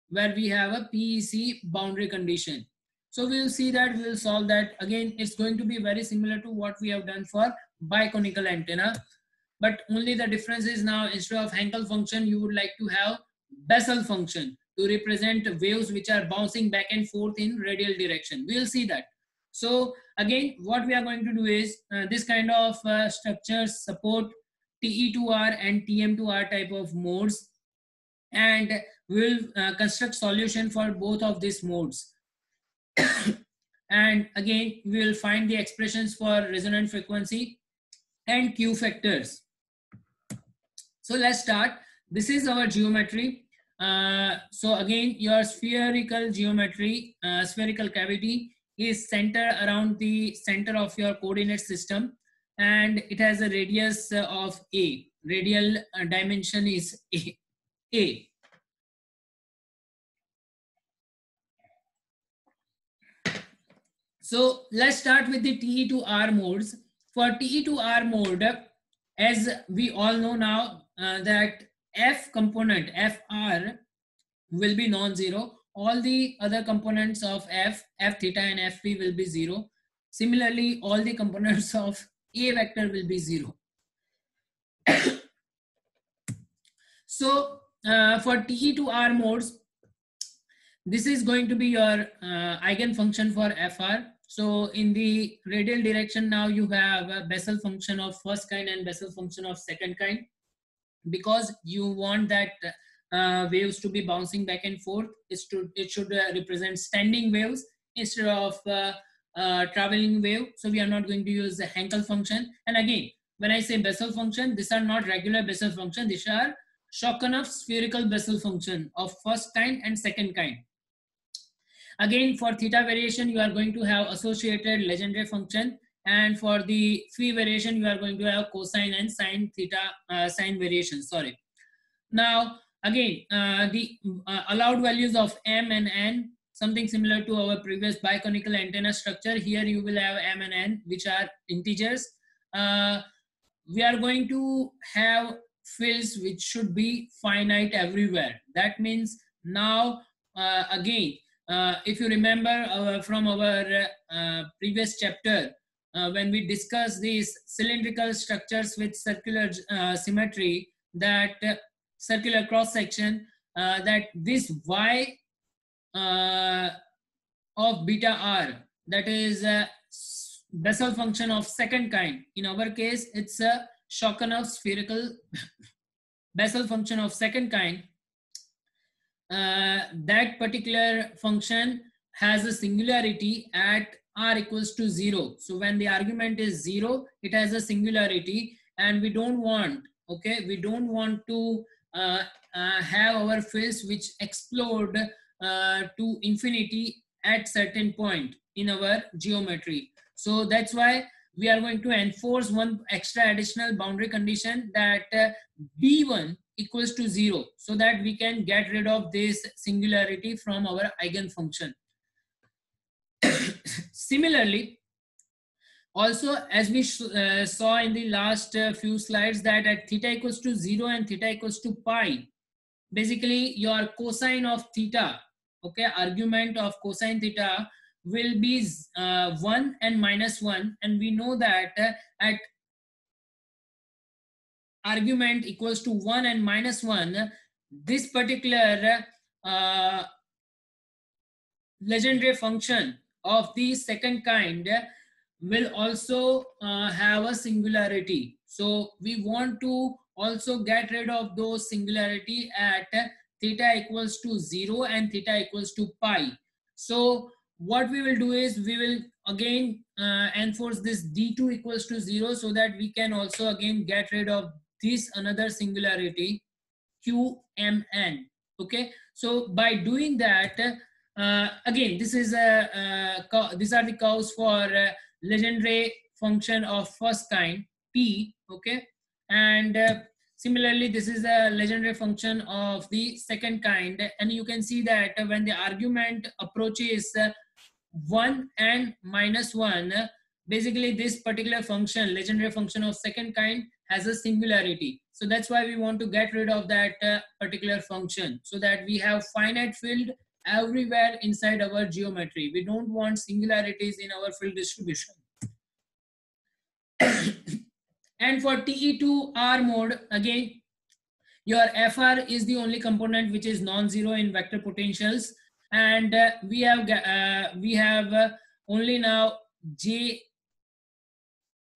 where we have a P E C boundary condition. So we will see that we will solve that. Again, it's going to be very similar to what we have done for biconical antenna, but only the difference is now instead of Hankel function, you would like to have Bessel function to represent waves which are bouncing back and forth in radial direction. We will see that. So again, what we are going to do is uh, this kind of uh, structures support T E two R and T M two R type of modes, and we'll uh, construct solution for both of these modes. And again, we will find the expressions for resonant frequency and Q factors. So let's start. This is our geometry. Uh, so again, your spherical geometry, uh, spherical cavity is centered around the center of your coordinate system, and it has a radius of a. Radial dimension is a. a. So let's start with the T E to R modes. For T E to R mode, as we all know now, uh, that F component, F R, will be non-zero. All the other components of F, F theta and F P will be zero. Similarly, all the components of A vector will be zero. So uh, for T E to R modes, this is going to be your uh, eigenfunction for F R. So in the radial direction now you have a Bessel function of first kind and Bessel function of second kind, because you want that uh, waves to be bouncing back and forth. It should, it should uh, represent standing waves instead of uh, uh, traveling wave. So we are not going to use the Hankel function. And again, when I say Bessel function, these are not regular Bessel function. These are Schelkunoff spherical Bessel function of first kind and second kind. Again, for theta variation, you are going to have associated Legendre function, and for the phi variation, you are going to have cosine and sine theta, uh, sine variation. Sorry. Now, again, uh, the uh, allowed values of M and N, something similar to our previous biconical antenna structure. Here, you will have M and N, which are integers. Uh, we are going to have fields which should be finite everywhere. That means now, uh, again, Uh, if you remember our, from our uh, previous chapter, uh, when we discussed these cylindrical structures with circular uh, symmetry, that uh, circular cross-section, uh, that this y uh, of beta r, that is a Bessel function of second kind. In our case, it's a Schelkunoff spherical Bessel function of second kind. Uh, that particular function has a singularity at r equals to zero. So when the argument is zero, it has a singularity, and we don't want, okay, we don't want to uh, uh, have our fields which explode uh, to infinity at certain point in our geometry. So that's why we are going to enforce one extra additional boundary condition, that uh, B one equals to zero, so that we can get rid of this singularity from our eigenfunction. Similarly, also as we uh, saw in the last uh, few slides, that at theta equals to zero and theta equals to pi, basically your cosine of theta, okay, argument of cosine theta will be uh, one and minus one, and we know that uh, at argument equals to one and minus one, this particular uh, Legendre function of the second kind will also uh, have a singularity. So we want to also get rid of those singularity at theta equals to zero and theta equals to pi. So what we will do is we will again uh, enforce this D two equals to zero, so that we can also again get rid of this another singularity Q M N. Okay, so by doing that, uh, again, this is a uh, these are the curves for uh, Legendre function of first kind P. Okay, and uh, similarly, this is a Legendre function of the second kind, and you can see that when the argument approaches uh, one and minus one, basically this particular function, Legendre function of second kind, has a singularity. So that's why we want to get rid of that uh, particular function, so that we have finite field everywhere inside our geometry. We don't want singularities in our field distribution. And for T E to R mode, again, your F R is the only component which is non-zero in vector potentials, and uh, we have uh, we have uh, only now J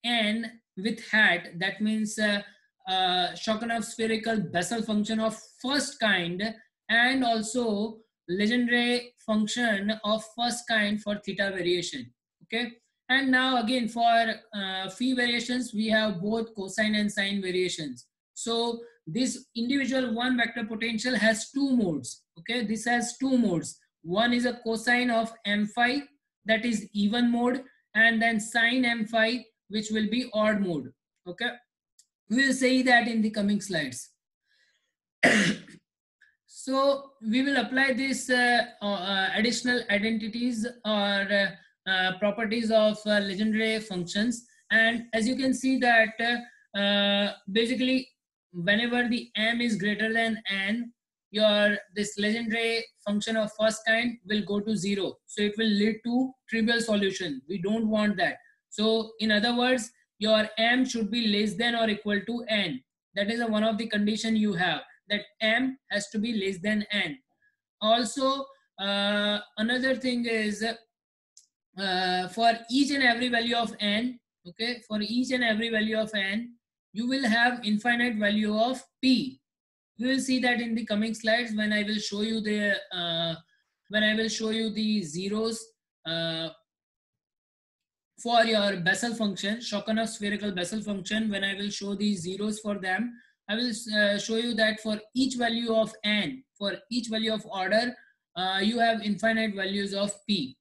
N with hat, that means uh, uh, Schelkunoff spherical Bessel function of first kind, and also Legendre function of first kind for theta variation. Okay, and now again for uh, phi variations, we have both cosine and sine variations. So this individual one vector potential has two modes. Okay, this has two modes. One is a cosine of m phi, that is even mode, and then sine m phi, which will be odd mode. Okay, we will say that in the coming slides. So we will apply this uh, uh, additional identities or uh, properties of uh, Legendre functions. And as you can see that uh, uh, basically whenever the m is greater than n, your this Legendre function of first kind will go to zero. So it will lead to trivial solution. We don't want that. So in other words, your m should be less than or equal to n. That is a one of the condition you have, that m has to be less than n. Also, uh, another thing is uh, for each and every value of n, okay, for each and every value of n, you will have infinite value of p. You will see that in the coming slides when I will show you the uh, when I will show you the zeros uh, for your Bessel function, Schelkunoff spherical Bessel function. When I will show the zeros for them, I will uh, show you that for each value of n, for each value of order, uh, you have infinite values of p.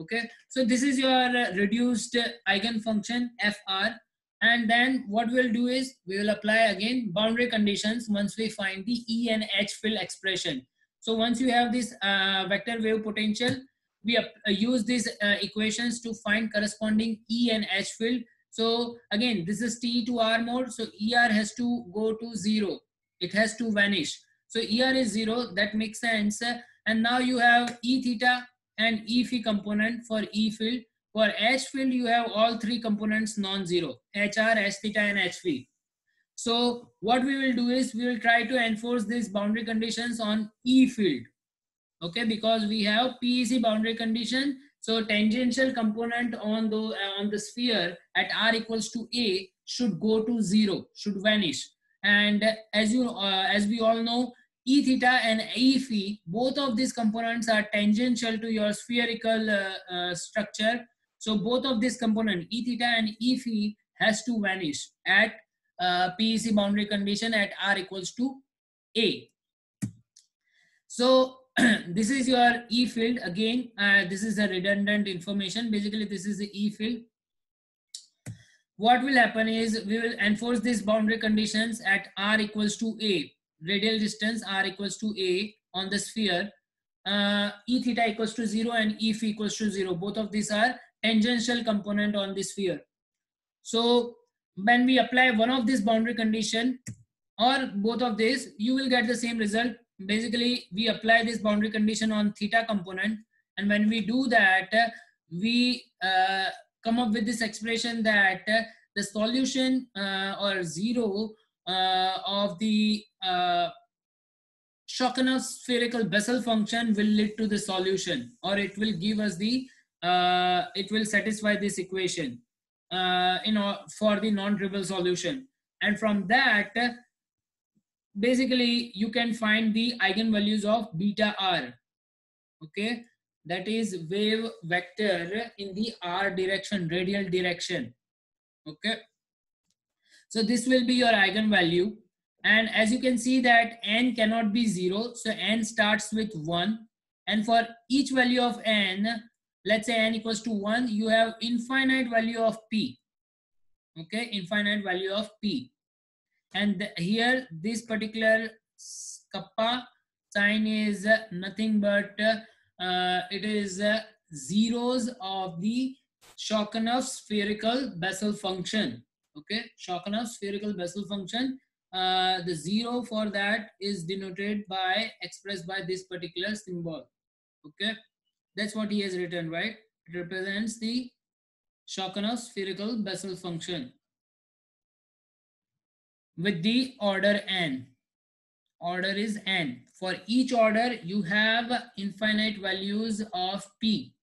Okay, so this is your reduced eigenfunction F R. And then what we'll do is we will apply again boundary conditions once we find the E and H field expression. So once you have this uh, vector wave potential, we uh, use these uh, equations to find corresponding E and H field. So again, this is T E to R mode. So E R has to go to zero. It has to vanish. So E R is zero. That makes sense. And now you have E theta and E phi component for E field. For H field, you have all three components non-zero, H R, H theta, and H phi. So what we will do is we will try to enforce these boundary conditions on E field, okay? Because we have P E C boundary condition, so tangential component on the uh, on the sphere at R equals to A should go to zero, should vanish. And uh, as you uh, as we all know, E theta and E phi, both of these components are tangential to your spherical uh, uh, structure. So both of these components, E theta and E phi, has to vanish at uh, P E C boundary condition at R equals to A. So this is your E field. Again, uh, this is a redundant information. Basically, this is the E field. What will happen is we will enforce these boundary conditions at R equals to A. Radial distance R equals to A on the sphere. Uh, E theta equals to zero and E phi equals to zero. Both of these are tangential component on the sphere. So when we apply one of these boundary condition or both of these, you will get the same result. Basically, we apply this boundary condition on theta component, and when we do that, we uh, come up with this expression that the solution uh, or zero uh, of the uh, Schelkunoff spherical Bessel function will lead to the solution, or it will give us the Uh, it will satisfy this equation uh, in or, for the non-trivial solution. And from that, basically, you can find the eigenvalues of beta r. Okay, that is wave vector in the r direction, radial direction. Okay, so this will be your eigenvalue. And as you can see that n cannot be zero, so n starts with one. And for each value of n, let's say n equals to one, you have infinite value of p, okay, infinite value of p. And the, here, this particular kappa sign is nothing but, uh, it is uh, zeros of the Schelkunoff spherical Bessel function, okay, Schelkunoff spherical Bessel function. Uh, the zero for that is denoted by, expressed by this particular symbol, okay. That's what he has written, right? It represents the Schelkunoff spherical Bessel function with the order n. Order is n. For each order, you have infinite values of p.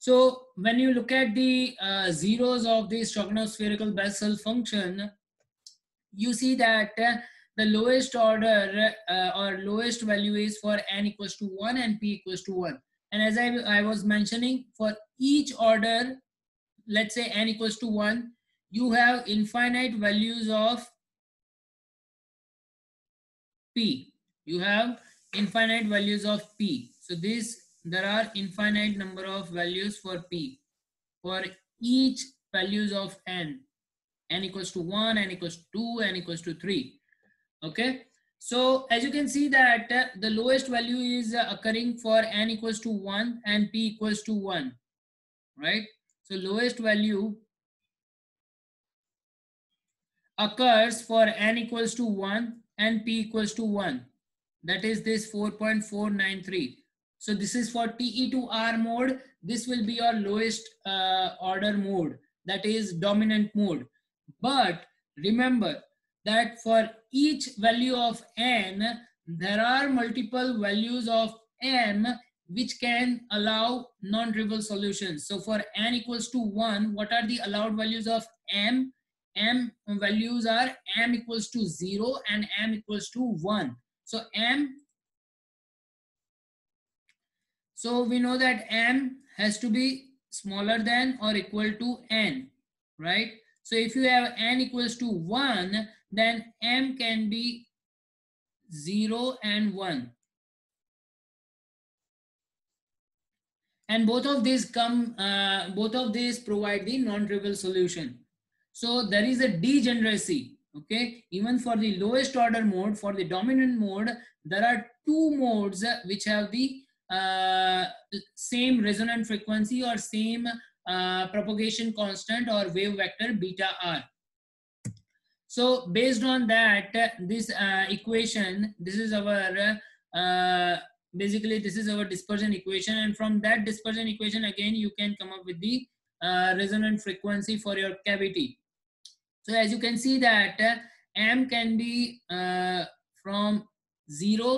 So when you look at the uh, zeros of this Schelkunoff spherical Bessel function, you see that uh, the lowest order uh, or lowest value is for n equals to one and p equals to one. And as I, I was mentioning, for each order, let's say n equals to one, you have infinite values of p. You have infinite values of p. So this, there are infinite number of values for p. For each values of n, n equals to one, n equals to two, n equals to three. Okay. So as you can see that uh, the lowest value is uh, occurring for n equals to one and p equals to one. right? So lowest value occurs for n equals to one and p equals to one. That is this four point four nine three. So this is for T E to R mode. This will be your lowest uh, order mode, that is dominant mode. But remember that for each value of n, there are multiple values of m which can allow non-trivial solutions. So for n equals to one, what are the allowed values of m? M values are m equals to zero and m equals to one. So m, so we know that m has to be smaller than or equal to n, right? So if you have n equals to one, then m can be zero and one. And both of these come, uh, both of these provide the non-trivial solution. So there is a degeneracy, okay? Even for the lowest order mode, for the dominant mode, there are two modes which have the uh, same resonant frequency or same uh, propagation constant or wave vector beta r. So based on that, this uh, equation, this is our, uh, basically this is our dispersion equation, and from that dispersion equation again you can come up with the Uh, resonant frequency for your cavity. So as you can see that uh, m can be uh, from zero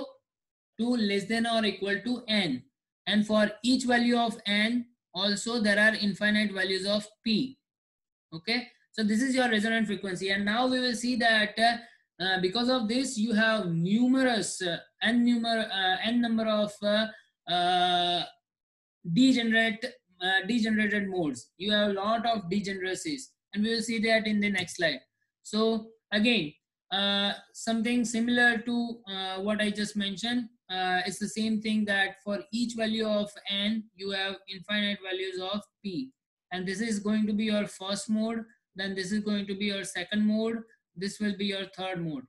to less than or equal to n, and for each value of n also there are infinite values of p. Okay, so this is your resonant frequency, and now we will see that uh, uh, because of this you have numerous uh, n number uh, n number of uh, uh, degenerate Uh, degenerated modes. You have a lot of degeneracies, and we will see that in the next slide. So again, uh, something similar to uh, what I just mentioned. Uh, it's the same thing, that for each value of n, you have infinite values of p. And this is going to be your first mode. Then this is going to be your second mode. This will be your third mode.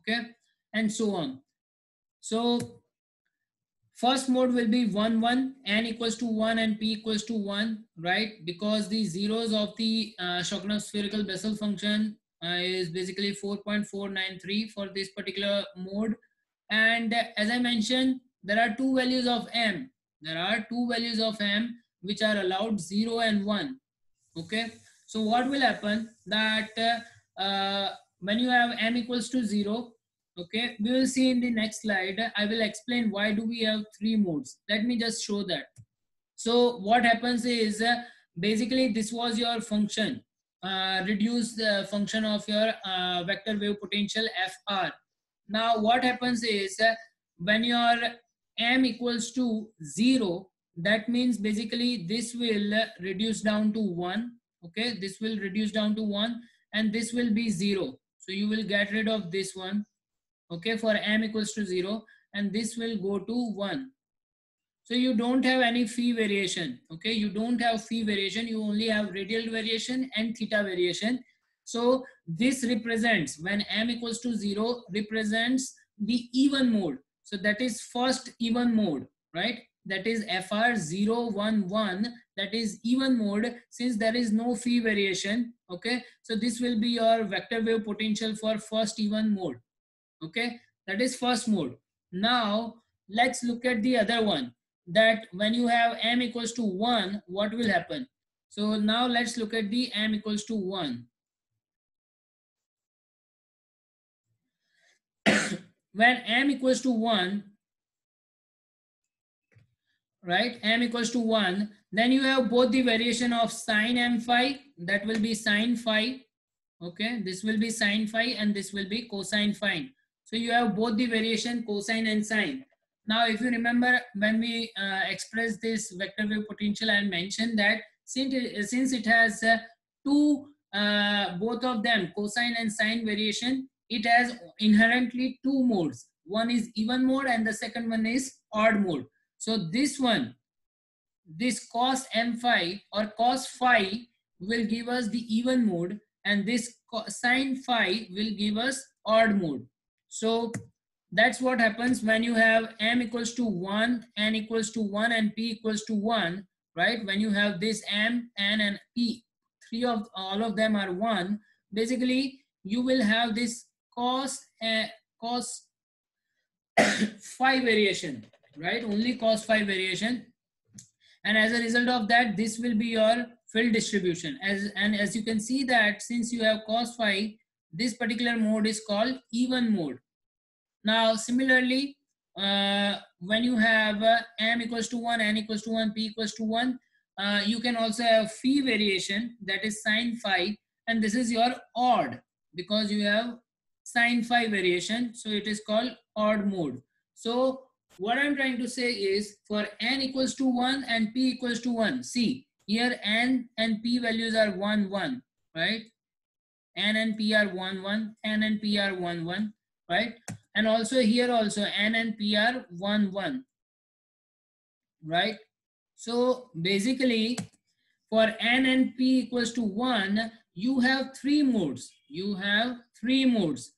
Okay, and so on. So first mode will be one, one, n equals to one and p equals to one, right? Because the zeros of the uh, Schelkunoff spherical Bessel function uh, is basically four point four nine three for this particular mode. And uh, as I mentioned, there are two values of m. There are two values of m which are allowed, zero and one, okay? So what will happen that uh, uh, when you have m equals to zero, okay, we will see in the next slide. I will explain why do we have three modes. Let me just show that. So what happens is uh, basically this was your function, uh, reduced uh, function of your uh, vector wave potential F R. Now what happens is uh, when your m equals to zero, that means basically this will reduce down to one. Okay, this will reduce down to one and this will be zero. So you will get rid of this one. Okay, for m equals to zero, and this will go to one. So you don't have any phi variation. Okay, you don't have phi variation. You only have radial variation and theta variation. So this represents, when m equals to zero, represents the even mode. So that is first even mode, right? That is F R zero, one, one. That is even mode, since there is no phi variation. Okay, so this will be your vector wave potential for first even mode. Okay, that is first mode. Now let's look at the other one, that when you have m equals to one, what will happen? So now let's look at the m equals to one. When m equals to one, right, m equals to one, then you have both the variation of sine m phi, that will be sine phi. Okay, this will be sine phi and this will be cosine phi. So you have both the variation cosine and sine. Now if you remember, when we uh, express this vector wave potential, I mentioned that since it, since it has uh, two, uh, both of them cosine and sine variation, it has inherently two modes. One is even mode and the second one is odd mode. So this one, this cos m phi or cos phi will give us the even mode, and this sine phi will give us odd mode. So that's what happens when you have m equals to one, n equals to one and p equals to one, right? When you have this M, N, and P, three of all of them are one. Basically, you will have this cos uh, cos phi variation, right? Only cos phi variation, and as a result of that, this will be your field distribution. As and as you can see that since you have cos phi, this particular mode is called even mode. Now, similarly, uh, when you have uh, m equals to one, n equals to one, p equals to one, uh, you can also have phi variation, that is sine phi, and this is your odd because you have sine phi variation, so it is called odd mode. So what I'm trying to say is for n equals to one and p equals to one, see here n and p values are one, one, right? N and p are one, one, n and p are one, one, right? And also here also n and p are one, one, right? So basically for n and p equals to one, you have three modes. You have three modes.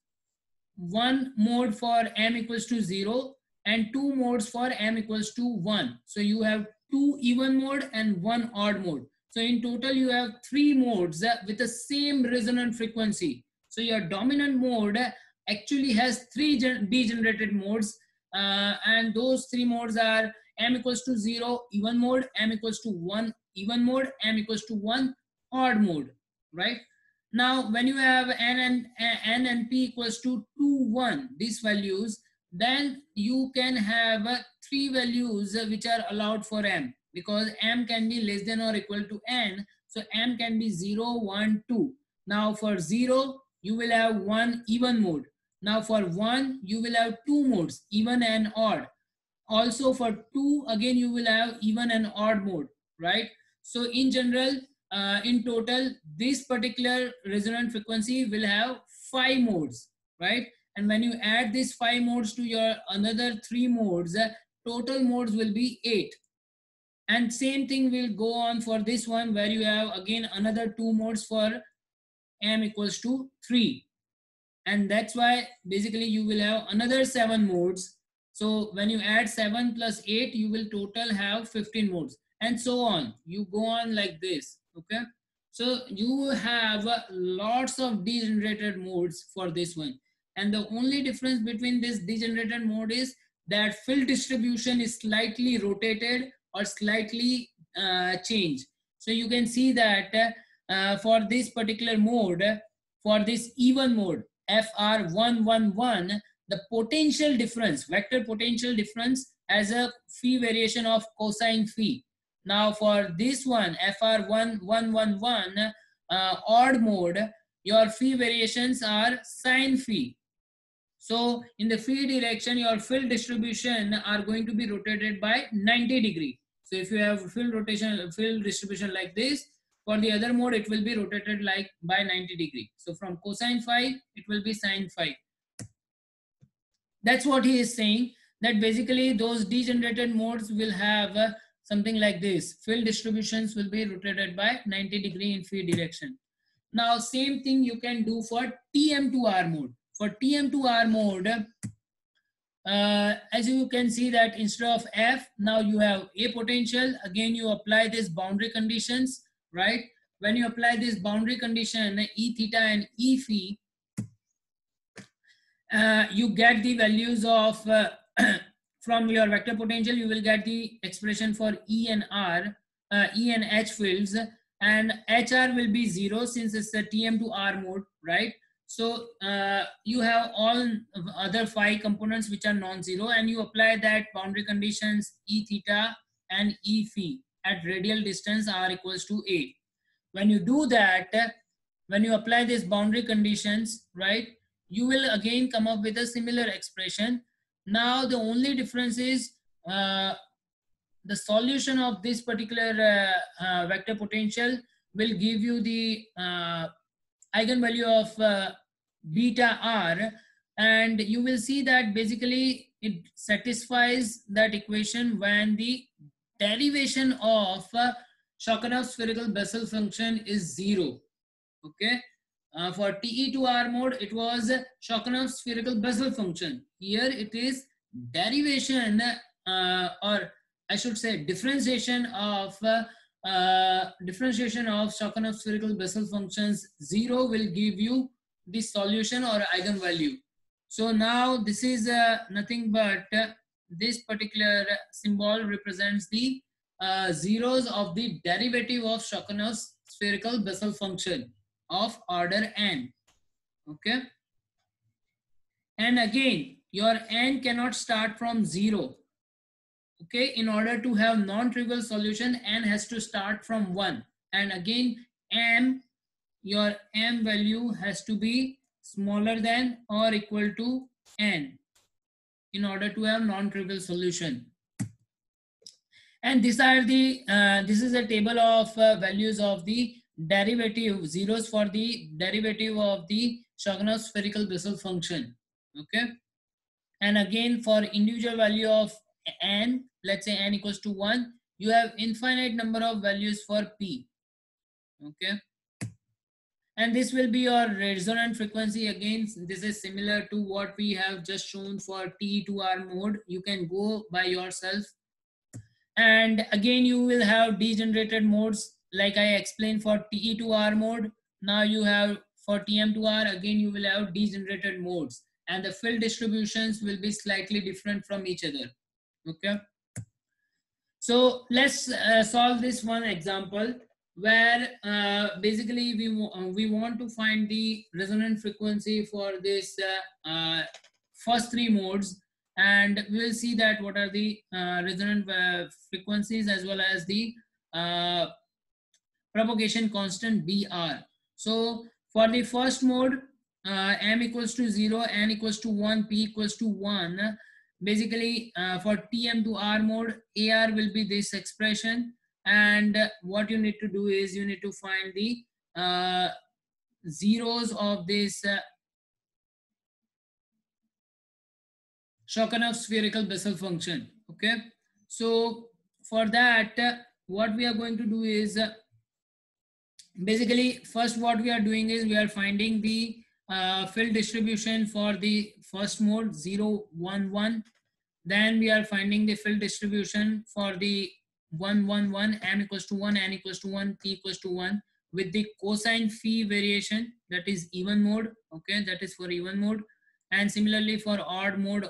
One mode for m equals to zero and two modes for m equals to one. So you have two even mode and one odd mode. So in total, you have three modes with the same resonant frequency. So your dominant mode actually has three degenerated modes, uh, and those three modes are m equals to zero even mode, m equals to one even mode, m equals to one odd mode, right? Now, when you have n and n and p equals to two, one, these values, then you can have uh, three values uh, which are allowed for m, because m can be less than or equal to n. So m can be zero, one, two. Now for zero, you will have one even mode. Now for one, you will have two modes, even and odd. Also for two, again, you will have even and odd mode, right? So in general, uh, in total, this particular resonant frequency will have five modes, right? And when you add these five modes to your another three modes, uh, total modes will be eight. And same thing will go on for this one, where you have again another two modes for m equals to three. And that's why basically you will have another seven modes. So when you add seven plus eight, you will total have fifteen modes, and so on. You go on like this, okay? So you have uh, lots of degenerated modes for this one. And the only difference between this degenerated mode is that field distribution is slightly rotated or slightly uh, changed. So you can see that uh, for this particular mode, for this even mode, F R one one one, the potential difference, vector potential difference has a phi variation of cosine phi. Now for this one, F R one one one one, uh, odd mode, your phi variations are sine phi. So in the phi direction, your field distribution are going to be rotated by ninety degree. So if you have field rotation, field distribution like this, for the other mode, it will be rotated like by ninety degree. So from cosine phi, it will be sine phi. That's what he is saying, that basically those degenerated modes will have uh, something like this. Field distributions will be rotated by ninety degree in phi direction. Now, same thing you can do for T M two R mode. For T M two R mode, uh, as you can see that instead of F, now you have A potential. Again, you apply these boundary conditions, right? When you apply this boundary condition, E theta and E phi, uh, you get the values of, uh, from your vector potential, you will get the expression for E and R, uh, E and H fields, and H R will be zero since it's the T M two R mode, right? So uh, you have all other phi components which are non-zero, and you apply that boundary conditions E theta and E phi at radial distance R equals to A. When you do that, when you apply these boundary conditions, right, you will again come up with a similar expression. Now the only difference is uh, the solution of this particular uh, uh, vector potential will give you the uh, eigenvalue of uh, beta r, and you will see that basically it satisfies that equation when the derivation of uh, Schelkunoff spherical Bessel function is zero. Okay, uh, for T E to R mode it was Schelkunoff spherical Bessel function. Here it is derivation uh, or I should say differentiation of uh, uh, differentiation of Schelkunoff spherical Bessel functions zero will give you the solution or eigenvalue. So now this is uh, nothing but uh, this particular symbol represents the uh, zeros of the derivative of Schelkunoff's spherical Bessel function of order n. Okay, and again your n cannot start from zero. Okay, in order to have non-trivial solution, n has to start from one, and again m, your m value has to be smaller than or equal to n in order to have non-trivial solution. And these are the uh, this is a table of uh, values of the derivative zeros for the derivative of the Schelkunoff spherical Bessel function. Okay, and again for individual value of n, let's say n equals to one, you have infinite number of values for p. Okay, and this will be your resonant frequency. Again, this is similar to what we have just shown for T E to R mode. You can go by yourself, and again you will have degenerated modes like I explained for T E to R mode. Now you have for T M to R, again you will have degenerated modes, and the field distributions will be slightly different from each other. Okay, so let's uh, solve this one example where uh, basically we uh, we want to find the resonant frequency for this uh, uh, first three modes, and we will see that what are the uh, resonant uh, frequencies as well as the uh, propagation constant B R. So for the first mode, uh, m equals to zero, n equals to one, p equals to one. Basically, uh, for T M to R mode, A R will be this expression, and what you need to do is you need to find the uh, zeros of this uh, Schelkunoff spherical Bessel function. Okay, so for that, uh, what we are going to do is uh, basically first what we are doing is we are finding the uh, field distribution for the first mode zero one one, then we are finding the field distribution for the one one one, m equals to one, n equals to one, p equals to one, with the cosine phi variation, that is even mode. Okay, that is for even mode, and similarly for odd mode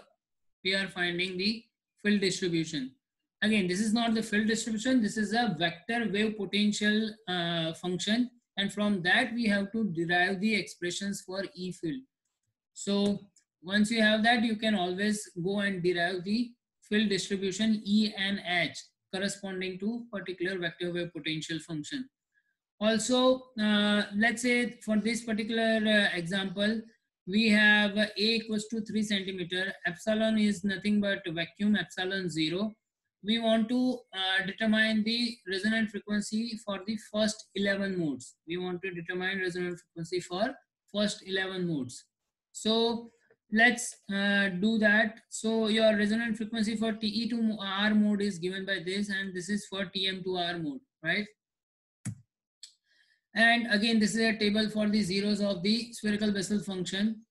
we are finding the field distribution. Again, this is not the field distribution, this is a vector wave potential uh, function, and from that we have to derive the expressions for E field. So once you have that, you can always go and derive the field distribution E and H corresponding to particular vector wave potential function. Also, uh, let's say for this particular uh, example, we have uh, A equals to three centimeter. Epsilon is nothing but vacuum, epsilon zero. We want to uh, determine the resonant frequency for the first eleven modes. We want to determine resonant frequency for first eleven modes. So let's uh, do that. So your resonant frequency for T E to R mode is given by this, and this is for T M to R mode, right? And again, this is a table for the zeros of the spherical Bessel function,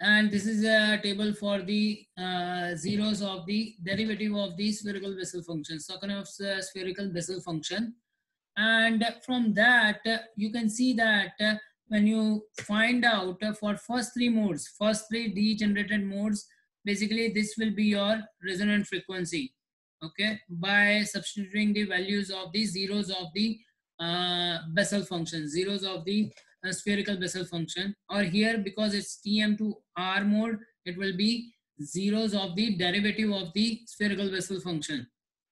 and this is a table for the uh, zeros of the derivative of the spherical Bessel function, Schelkunoff's uh, spherical Bessel function. And from that uh, you can see that uh, when you find out uh, for first three modes, first three degenerated modes, basically this will be your resonant frequency. Okay, by substituting the values of the zeros of the uh, Bessel function, zeros of the uh, spherical Bessel function, or here because it's T M to R mode, it will be zeros of the derivative of the spherical Bessel function,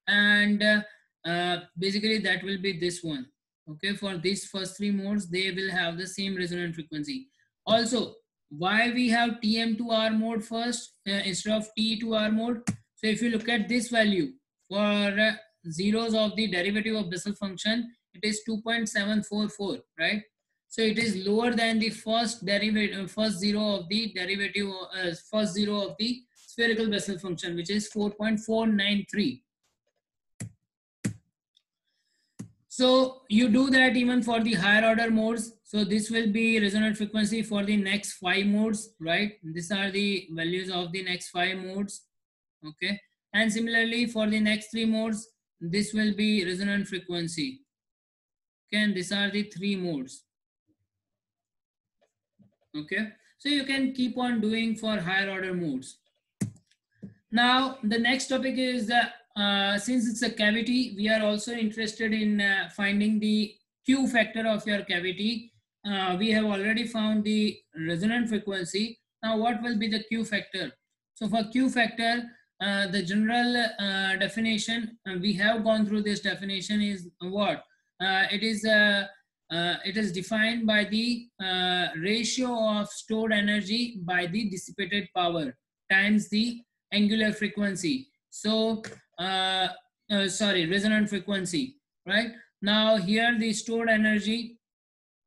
and uh, uh, basically that will be this one. Okay, for these first three modes, they will have the same resonant frequency. Also, why we have T M to R mode first uh, instead of T E to R mode? So if you look at this value for uh, zeros of the derivative of Bessel function, it is two point seven four four, right? So it is lower than the first derivative, first zero of the derivative, uh, first zero of the spherical Bessel function, which is four point four nine three. So you do that even for the higher order modes. So this will be resonant frequency for the next five modes, right? These are the values of the next five modes. Okay, And similarly for the next three modes, this will be resonant frequency. Okay, and these are the three modes. Okay, so you can keep on doing for higher order modes. Now the next topic is uh, uh, since it's a cavity, we are also interested in uh, finding the Q factor of your cavity. Uh, we have already found the resonant frequency. Now what will be the Q factor? So for Q factor, uh, the general uh, definition, uh, we have gone through this definition, is what? Uh, it is uh, uh, it is defined by the uh, ratio of stored energy by the dissipated power times the angular frequency. So uh, uh, sorry, resonant frequency, right? Now here the stored energy,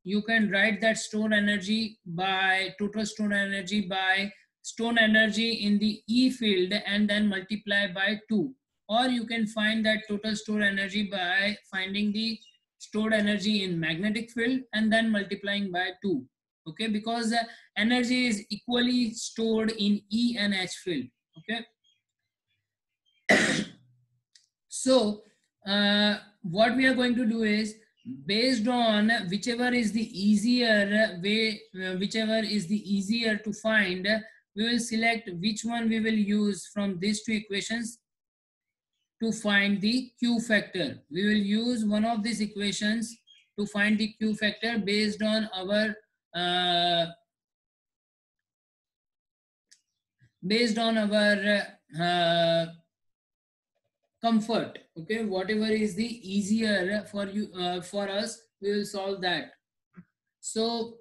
you can write that stored energy by total stored energy by stored energy in the E field and then multiply by two, or you can find that total stored energy by finding the stored energy in magnetic field and then multiplying by two. Okay, because uh, energy is equally stored in E and H field. Okay. So uh, what we are going to do is, based on whichever is the easier way, whichever is the easier to find, we will select which one we will use from these two equations to find the Q factor. We will use one of these equations to find the Q factor based on our uh, based on our uh, comfort. Okay, whatever is the easier for you, uh, for us, we will solve that. So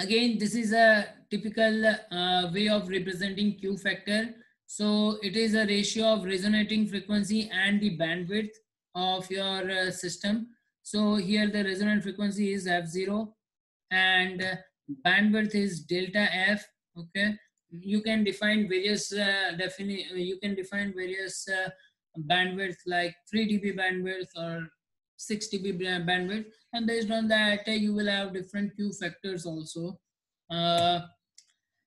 again, this is a typical uh, way of representing Q factor. So it is a ratio of resonating frequency and the bandwidth of your uh, system. So here the resonant frequency is F zero and uh, bandwidth is delta F. Okay, you can define various uh, defini- you can define various uh, bandwidth like three D B bandwidth or six D B bandwidth, and based on that uh, you will have different Q factors also. Uh,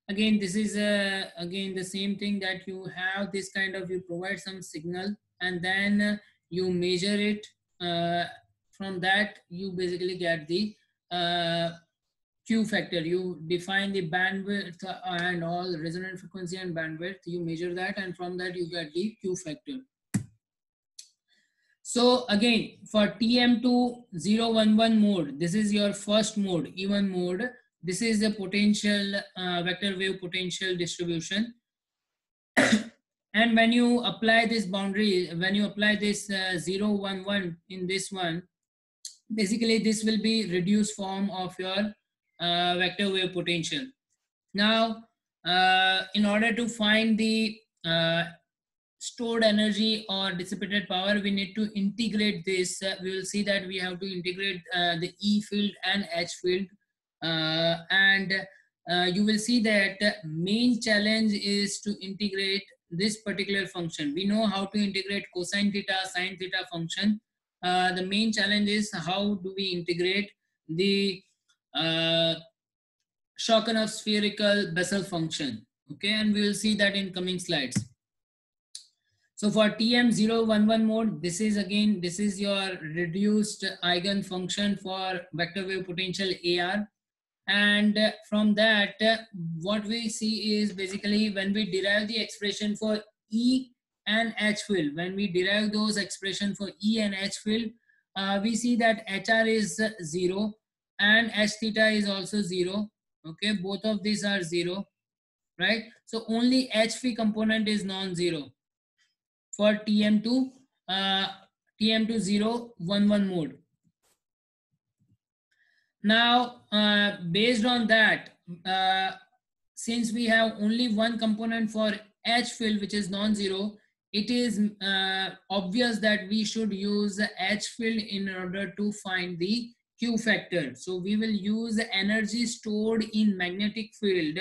again, this is uh, again the same thing, that you have this kind of, you provide some signal and then uh, you measure it. Uh, from that you basically get the uh, Q factor. You define the bandwidth and all, resonant frequency and bandwidth, you measure that, and from that you get the Q factor. So again, for T M two zero one one mode, this is your first mode, E one mode. This is the potential uh, vector wave potential distribution. And when you apply this boundary, when you apply this uh, zero one one in this one, basically this will be reduced form of your Uh, vector wave potential. Now, uh, in order to find the uh, stored energy or dissipated power, we need to integrate this. Uh, we will see that we have to integrate uh, the E field and H field. Uh, and uh, you will see that the main challenge is to integrate this particular function. We know how to integrate cosine theta, sine theta function. Uh, the main challenge is how do we integrate the uh Schelkunoff spherical Bessel function. Okay, and we will see that in coming slides. So for T M zero one one mode, this is again, this is your reduced eigen function for vector wave potential A R, and from that what we see is basically when we derive the expression for E and H field, when we derive those expression for E and H field, uh, we see that H R is zero and H theta is also zero. Okay, both of these are zero, right? So only H phi component is non-zero for T M two uh, T M two zero one one mode. Now uh, based on that, uh, since we have only one component for H field which is non-zero, it is uh, obvious that we should use the H field in order to find the Q factor. So we will use the energy stored in magnetic field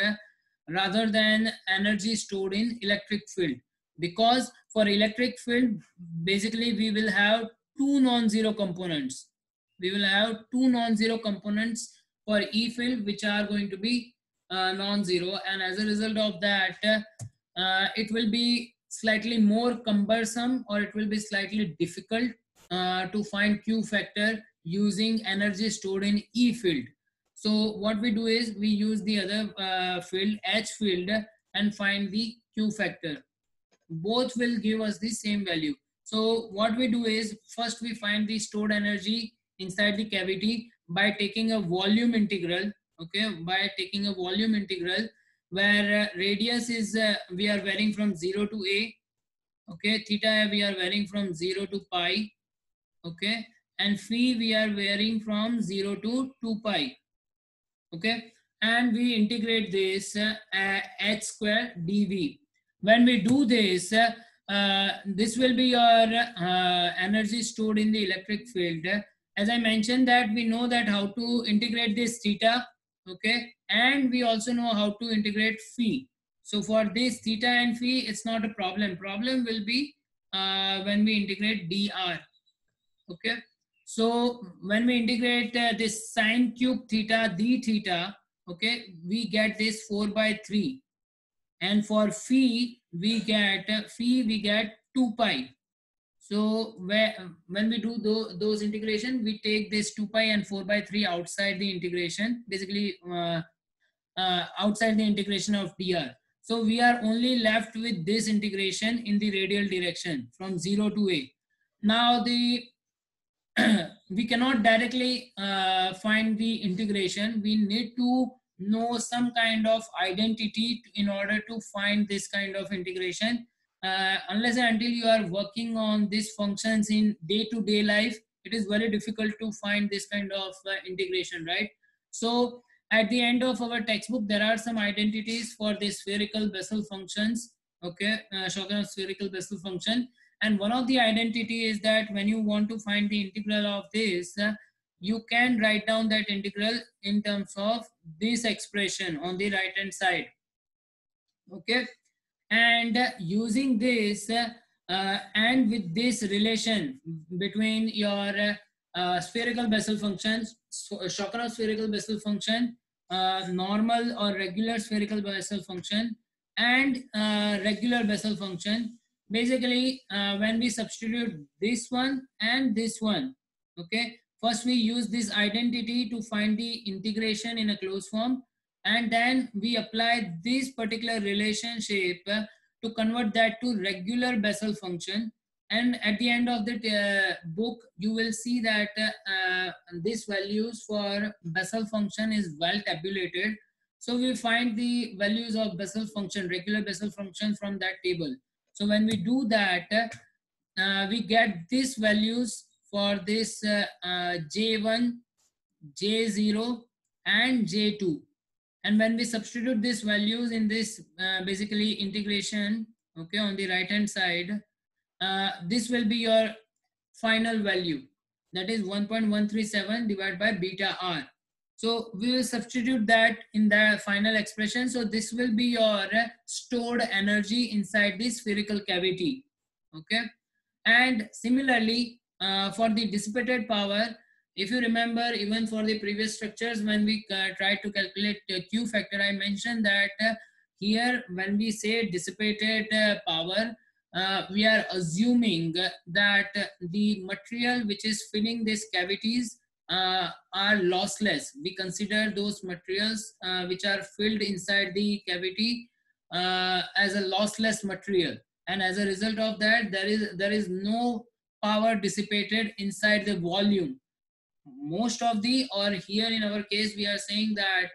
rather than energy stored in electric field, because for electric field basically we will have two non-zero components. We will have two non-zero components for E field which are going to be uh, non-zero, and as a result of that uh, it will be slightly more cumbersome, or it will be slightly difficult uh, to find Q factor using energy stored in E field. So what we do is we use the other uh, field, H field, and find the Q factor. Both will give us the same value. So what we do is first we find the stored energy inside the cavity by taking a volume integral. Okay, by taking a volume integral where uh, radius is uh, we are varying from zero to a. Okay, theta we are varying from zero to pi. Okay, and phi we are varying from zero to two pi. Okay, and we integrate this uh, uh, h square dv. When we do this, uh, uh, this will be your uh, energy stored in the electric field. As I mentioned that we know that how to integrate this theta, okay, and we also know how to integrate phi. So for this theta and phi, it's not a problem. Problem will be uh, when we integrate dr, okay. So when we integrate uh, this sine cube theta d theta, okay, we get this four by three. And for phi, we get phi, we get two pi. So where, when we do those, those integration, we take this two pi and four by three outside the integration, basically uh, uh, outside the integration of dr. So we are only left with this integration in the radial direction from zero to a. Now the we cannot directly uh, find the integration. We need to know some kind of identity in order to find this kind of integration. Uh, unless and until you are working on these functions in day-to-day life, it is very difficult to find this kind of uh, integration, right? So at the end of our textbook, there are some identities for the spherical Bessel functions, okay, uh, Schelkunoff spherical Bessel function. And one of the identity is that when you want to find the integral of this, uh, you can write down that integral in terms of this expression on the right hand side, okay. And uh, using this uh, uh, and with this relation between your uh, uh, spherical Bessel functions, Schelkunoff spherical Bessel function, uh, normal or regular spherical Bessel function, and uh, regular Bessel function, basically uh, when we substitute this one and this one, okay, first we use this identity to find the integration in a closed form, and then we apply this particular relationship uh, to convert that to regular Bessel function. And at the end of the uh, book, you will see that uh, uh, these values for Bessel function is well tabulated. So we find the values of Bessel function, regular Bessel function, from that table. So when we do that, uh, we get these values for this uh, uh, J one, J zero, and J two. And when we substitute these values in this uh, basically integration, okay, on the right hand side, uh, this will be your final value, that is one point one three seven divided by beta r. So we will substitute that in the final expression. So this will be your stored energy inside the spherical cavity, okay. And similarly, Uh, for the dissipated power, if you remember, even for the previous structures, when we uh, tried to calculate uh, Q factor, I mentioned that uh, here when we say dissipated uh, power, uh, we are assuming that the material which is filling these cavities uh, are lossless. We consider those materials uh, which are filled inside the cavity uh, as a lossless material, and as a result of that, there is there is no power dissipated inside the volume. Most of the, or here in our case, we are saying that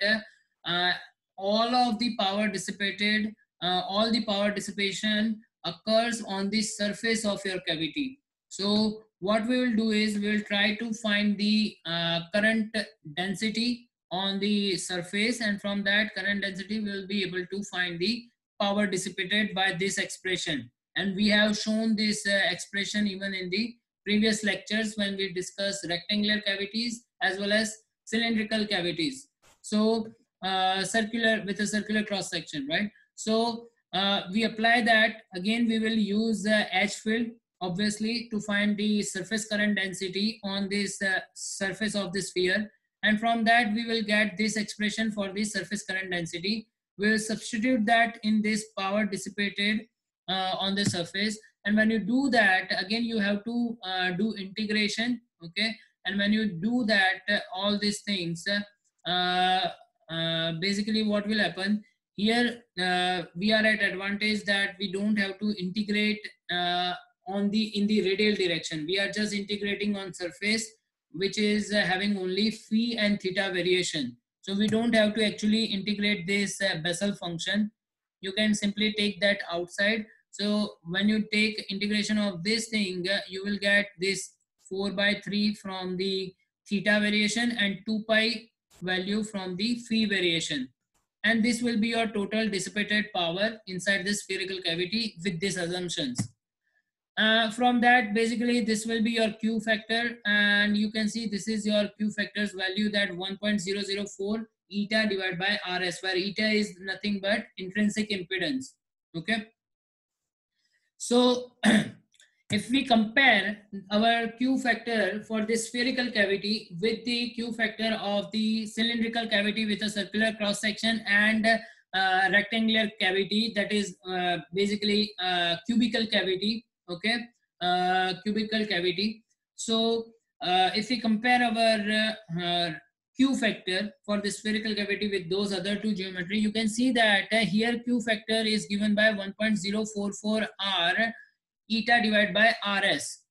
uh, all of the power dissipated, uh, all the power dissipation occurs on the surface of your cavity. So what we will do is we will try to find the uh, current density on the surface, and from that current density we will be able to find the power dissipated by this expression. And we have shown this uh, expression even in the previous lectures when we discuss rectangular cavities as well as cylindrical cavities. So uh, circular, with a circular cross section, right? So uh, we apply that. Again, we will use uh, H field, obviously, to find the surface current density on this uh, surface of the sphere. And from that, we will get this expression for the surface current density. We will substitute that in this power dissipated uh, on the surface. And when you do that, again you have to uh, do integration, okay? And when you do that, uh, all these things, uh, uh, basically what will happen here, uh, we are at advantage that we don't have to integrate uh, on the in the radial direction. We are just integrating on surface, which is uh, having only phi and theta variation. So we don't have to actually integrate this uh, Bessel function. You can simply take that outside. So when you take integration of this thing, uh, you will get this four by three from the theta variation and two pi value from the phi variation. And this will be your total dissipated power inside this spherical cavity with these assumptions. Uh, from that, basically this will be your Q factor, and you can see this is your Q factor's value, that one point zero zero four eta divided by R S, where eta is nothing but intrinsic impedance, okay? So if we compare our Q factor for the spherical cavity with the Q factor of the cylindrical cavity with a circular cross section and uh, rectangular cavity, that is uh, basically uh, cubical cavity, okay, uh, cubical cavity. So uh, if we compare our uh, uh, Q factor for the spherical cavity with those other two geometry, you can see that uh, here Q factor is given by one point zero four four R eta divided by R S.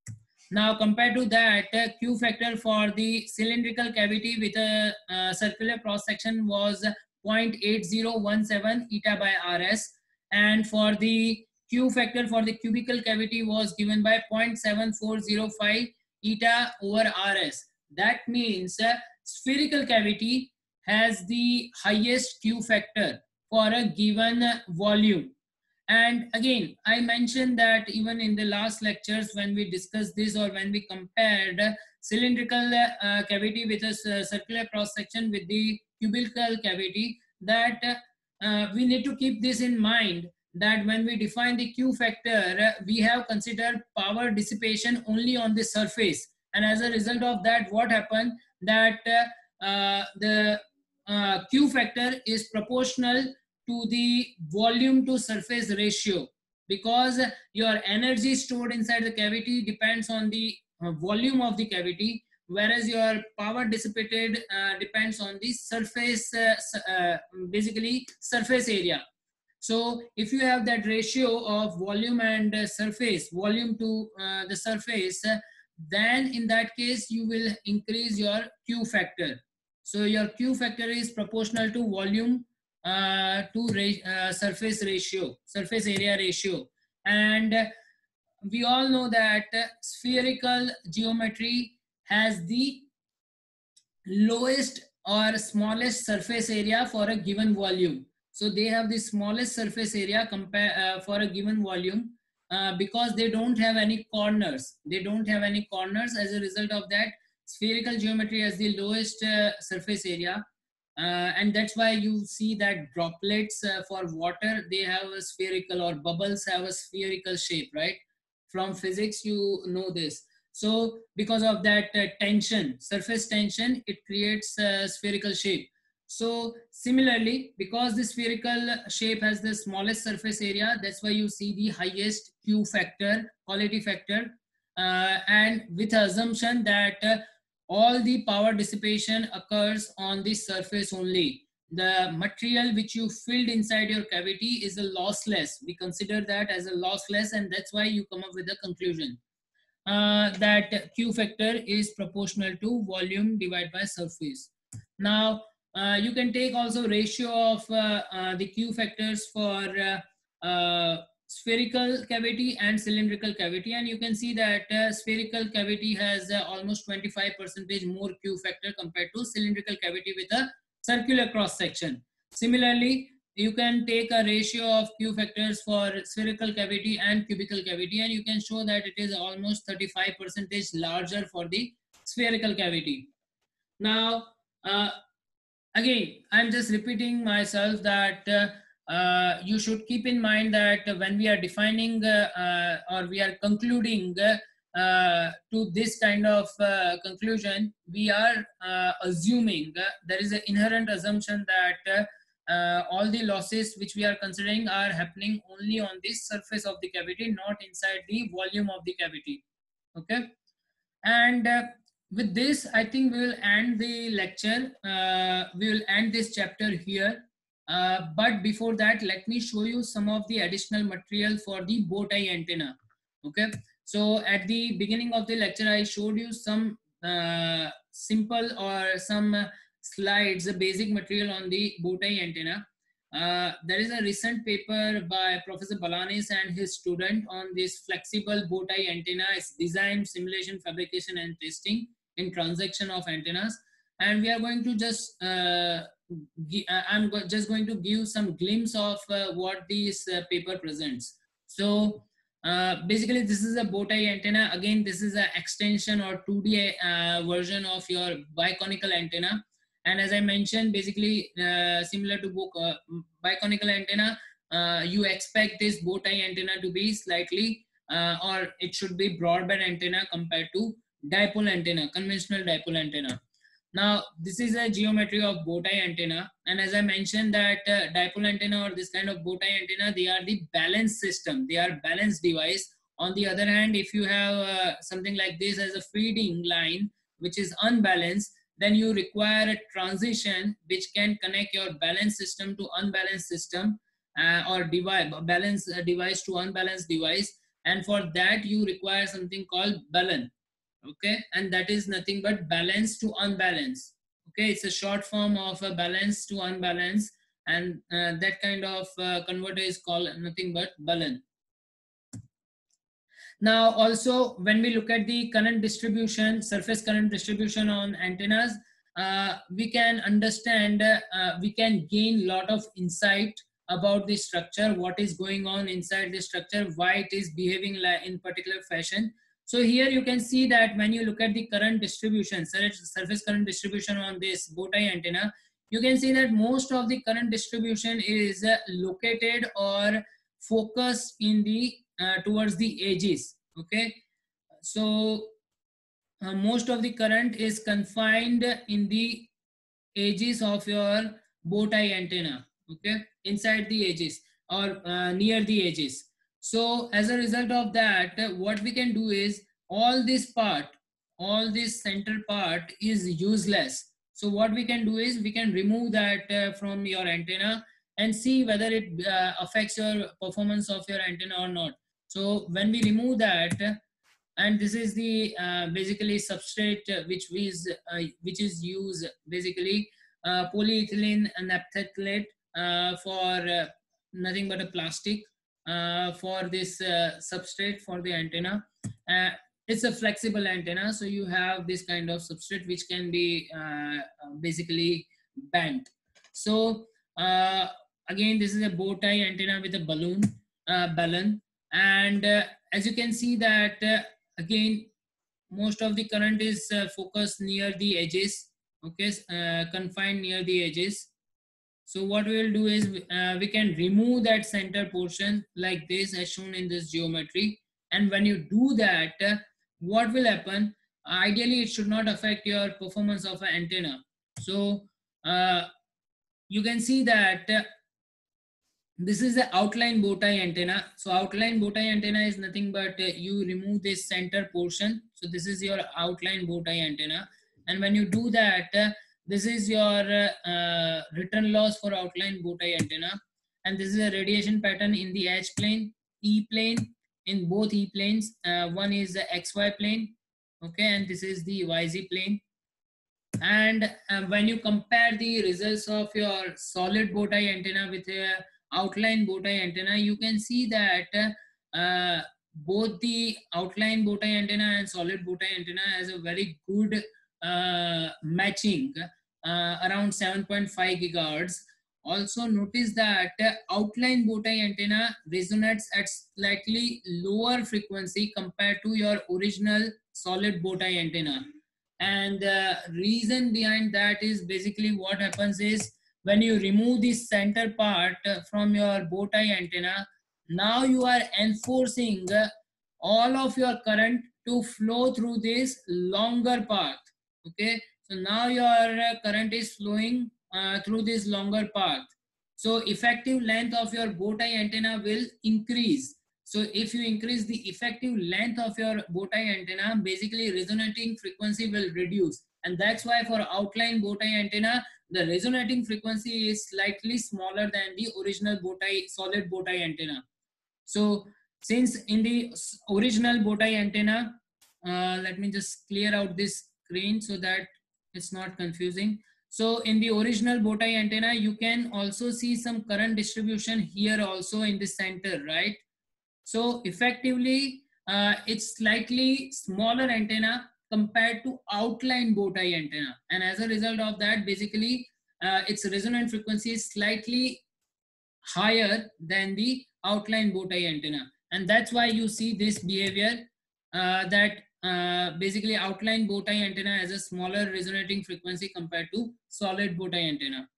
Now compared to that, uh, Q factor for the cylindrical cavity with a uh, circular cross section was zero point eight zero one seven eta by R S, and for the Q factor for the cubical cavity was given by zero point seven four zero five eta over R S. That means uh, spherical cavity has the highest Q factor for a given volume. And again, I mentioned that even in the last lectures when we discussed this, or when we compared cylindrical uh, cavity with a circular cross section with the cubical cavity, that uh, we need to keep this in mind, that when we define the Q factor, we have considered power dissipation only on the surface. And as a result of that, what happened, that uh, uh, the uh, Q factor is proportional to the volume to surface ratio, because your energy stored inside the cavity depends on the uh, volume of the cavity, whereas your power dissipated uh, depends on the surface, uh, uh, basically surface area. So if you have that ratio of volume and uh, surface, volume to uh, the surface, uh, then in that case you will increase your Q factor. So your Q factor is proportional to volume uh, to ra- uh, surface ratio, surface area ratio. And uh, we all know that uh, spherical geometry has the lowest or smallest surface area for a given volume. So they have the smallest surface area compare uh, for a given volume. Uh, because they don't have any corners. They don't have any corners. As a result of that, spherical geometry has the lowest uh, surface area. Uh, and that's why you see that droplets uh, for water, they have a spherical, or bubbles have a spherical shape, right? From physics, you know this. So because of that uh, tension, surface tension, it creates a spherical shape. So similarly, because the spherical shape has the smallest surface area, that's why you see the highest Q factor, quality factor, uh, and with assumption that uh, all the power dissipation occurs on the surface only. The material which you filled inside your cavity is a lossless. We consider that as a lossless, and that's why you come up with the conclusion uh, that Q factor is proportional to volume divided by surface. Now, Uh, you can take also ratio of uh, uh, the Q factors for uh, uh, spherical cavity and cylindrical cavity, and you can see that uh, spherical cavity has uh, almost twenty-five percent more Q factor compared to cylindrical cavity with a circular cross section. Similarly, you can take a ratio of Q factors for spherical cavity and cubical cavity, and you can show that it is almost thirty-five percent larger for the spherical cavity. Now, uh, again, I'm just repeating myself that uh, uh, you should keep in mind that when we are defining uh, uh, or we are concluding uh, to this kind of uh, conclusion, we are uh, assuming, uh, there is an inherent assumption that uh, all the losses which we are considering are happening only on the surface of the cavity, not inside the volume of the cavity. Okay, and uh, with this, I think we will end the lecture. Uh, we will end this chapter here. Uh, but before that, let me show you some of the additional material for the bow-tie antenna. Okay, so at the beginning of the lecture, I showed you some uh, simple or some uh, slides, the basic material on the bow-tie antenna. Uh, there is a recent paper by Professor Balanis and his student on this flexible bow-tie antenna, its design, simulation, fabrication, and testing in transaction of antennas. And we are going to just, uh, I'm go just going to give some glimpse of uh, what this uh, paper presents. So uh, basically this is a bow-tie antenna. Again, this is an extension or two D uh, version of your biconical antenna. And as I mentioned, basically uh, similar to book, uh, biconical antenna, uh, you expect this bow-tie antenna to be slightly, uh, or it should be broadband antenna compared to dipole antenna, conventional dipole antenna. Now, this is a geometry of bow-tie antenna. And as I mentioned that uh, dipole antenna or this kind of bow-tie antenna, they are the balance system. They are balance device. On the other hand, if you have uh, something like this as a feeding line, which is unbalanced, then you require a transition which can connect your balanced system to unbalanced system uh, or device, balance device to unbalanced device. And for that, you require something called balan. Okay, and that is nothing but balance to unbalance. Okay, it's a short form of a balance to unbalance, and uh, that kind of uh, converter is called nothing but balan. Now also, when we look at the current distribution, surface current distribution on antennas, uh, we can understand, uh, uh, we can gain lot of insight about the structure, what is going on inside the structure, why it is behaving in particular fashion. So here you can see that when you look at the current distribution, surface current distribution on this bow-tie antenna, you can see that most of the current distribution is uh, located or focused in the Uh, towards the edges. Okay, so uh, most of the current is confined in the edges of your bow-tie antenna. Okay, inside the edges or uh, near the edges. So as a result of that, uh, what we can do is all this part, all this center part is useless. So what we can do is we can remove that uh, from your antenna and see whether it uh, affects your performance of your antenna or not. So when we remove that, and this is the uh, basically substrate which is uh, which is used basically uh, polyethylene and naphthalate uh, for uh, nothing but a plastic uh, for this uh, substrate for the antenna. Uh, it's a flexible antenna, so you have this kind of substrate which can be uh, basically bent. So uh, again, this is a bow-tie antenna with a balloon uh, balloon. And uh, as you can see that uh, again, most of the current is uh, focused near the edges. Okay, uh, confined near the edges. So what we will do is uh, we can remove that center portion like this as shown in this geometry. And when you do that, uh, what will happen? Ideally, it should not affect your performance of an antenna. So uh, you can see that uh, this is the outline bow-tie antenna. So outline bow-tie antenna is nothing but uh, you remove this center portion. So this is your outline bow-tie antenna. And when you do that, uh, this is your uh, uh, return loss for outline bow-tie antenna. And this is a radiation pattern in the H plane, E plane, in both E planes. Uh, one is the X Y plane. Okay, and this is the Y Z plane. And uh, when you compare the results of your solid bow-tie antenna with a outline bow-tie antenna, you can see that uh, both the outline bow-tie antenna and solid bow-tie antenna has a very good uh, matching, uh, around seven point five gigahertz. Also notice that uh, outline bow-tie antenna resonates at slightly lower frequency compared to your original solid bow-tie antenna. And the reason behind that is basically what happens is, when you remove this center part from your bow-tie antenna, now you are enforcing all of your current to flow through this longer path. Okay, so now your current is flowing uh, through this longer path. So effective length of your bow tie antenna will increase. So if you increase the effective length of your bow tie antenna, basically resonating frequency will reduce. And that's why for outline bow tie antenna, the resonating frequency is slightly smaller than the original bow tie, solid bow tie antenna. So since in the original bow tie antenna, uh, let me just clear out this screen so that it's not confusing. So in the original bow tie antenna, you can also see some current distribution here also in the center, right? So effectively, uh, it's slightly smaller antenna compared to outline bow tie antenna, and as a result of that, basically uh, its resonant frequency is slightly higher than the outline bow tie antenna, and that's why you see this behavior uh, that uh, basically outline bow tie antenna has a smaller resonating frequency compared to solid bow tie antenna.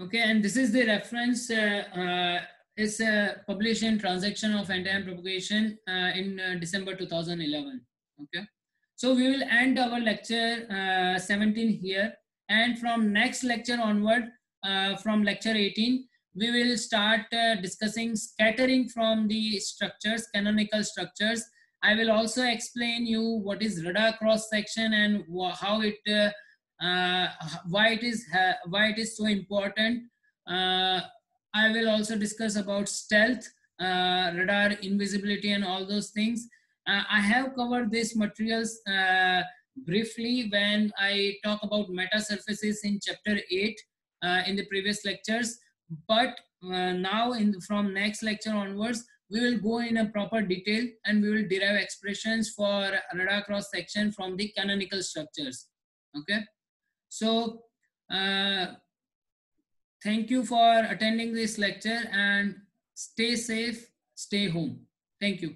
Okay, and this is the reference. Uh, uh, It's uh, published in Transaction of Antenna Propagation uh, in uh, December two thousand eleven. Okay, so we will end our lecture uh, seventeen here, and from next lecture onward, uh, from lecture eighteen, we will start uh, discussing scattering from the structures, canonical structures. I will also explain you what is radar cross section and how it, uh, uh, why it is uh, why it is so important. Uh, I will also discuss about stealth, uh, radar invisibility, and all those things. Uh, I have covered these materials uh, briefly when I talk about meta surfaces in chapter eight uh, in the previous lectures. But uh, now, in the, from next lecture onwards, we will go in a proper detail and we will derive expressions for radar cross section from the canonical structures. Okay, so. Uh, Thank you for attending this lecture, and stay safe, stay home. Thank you.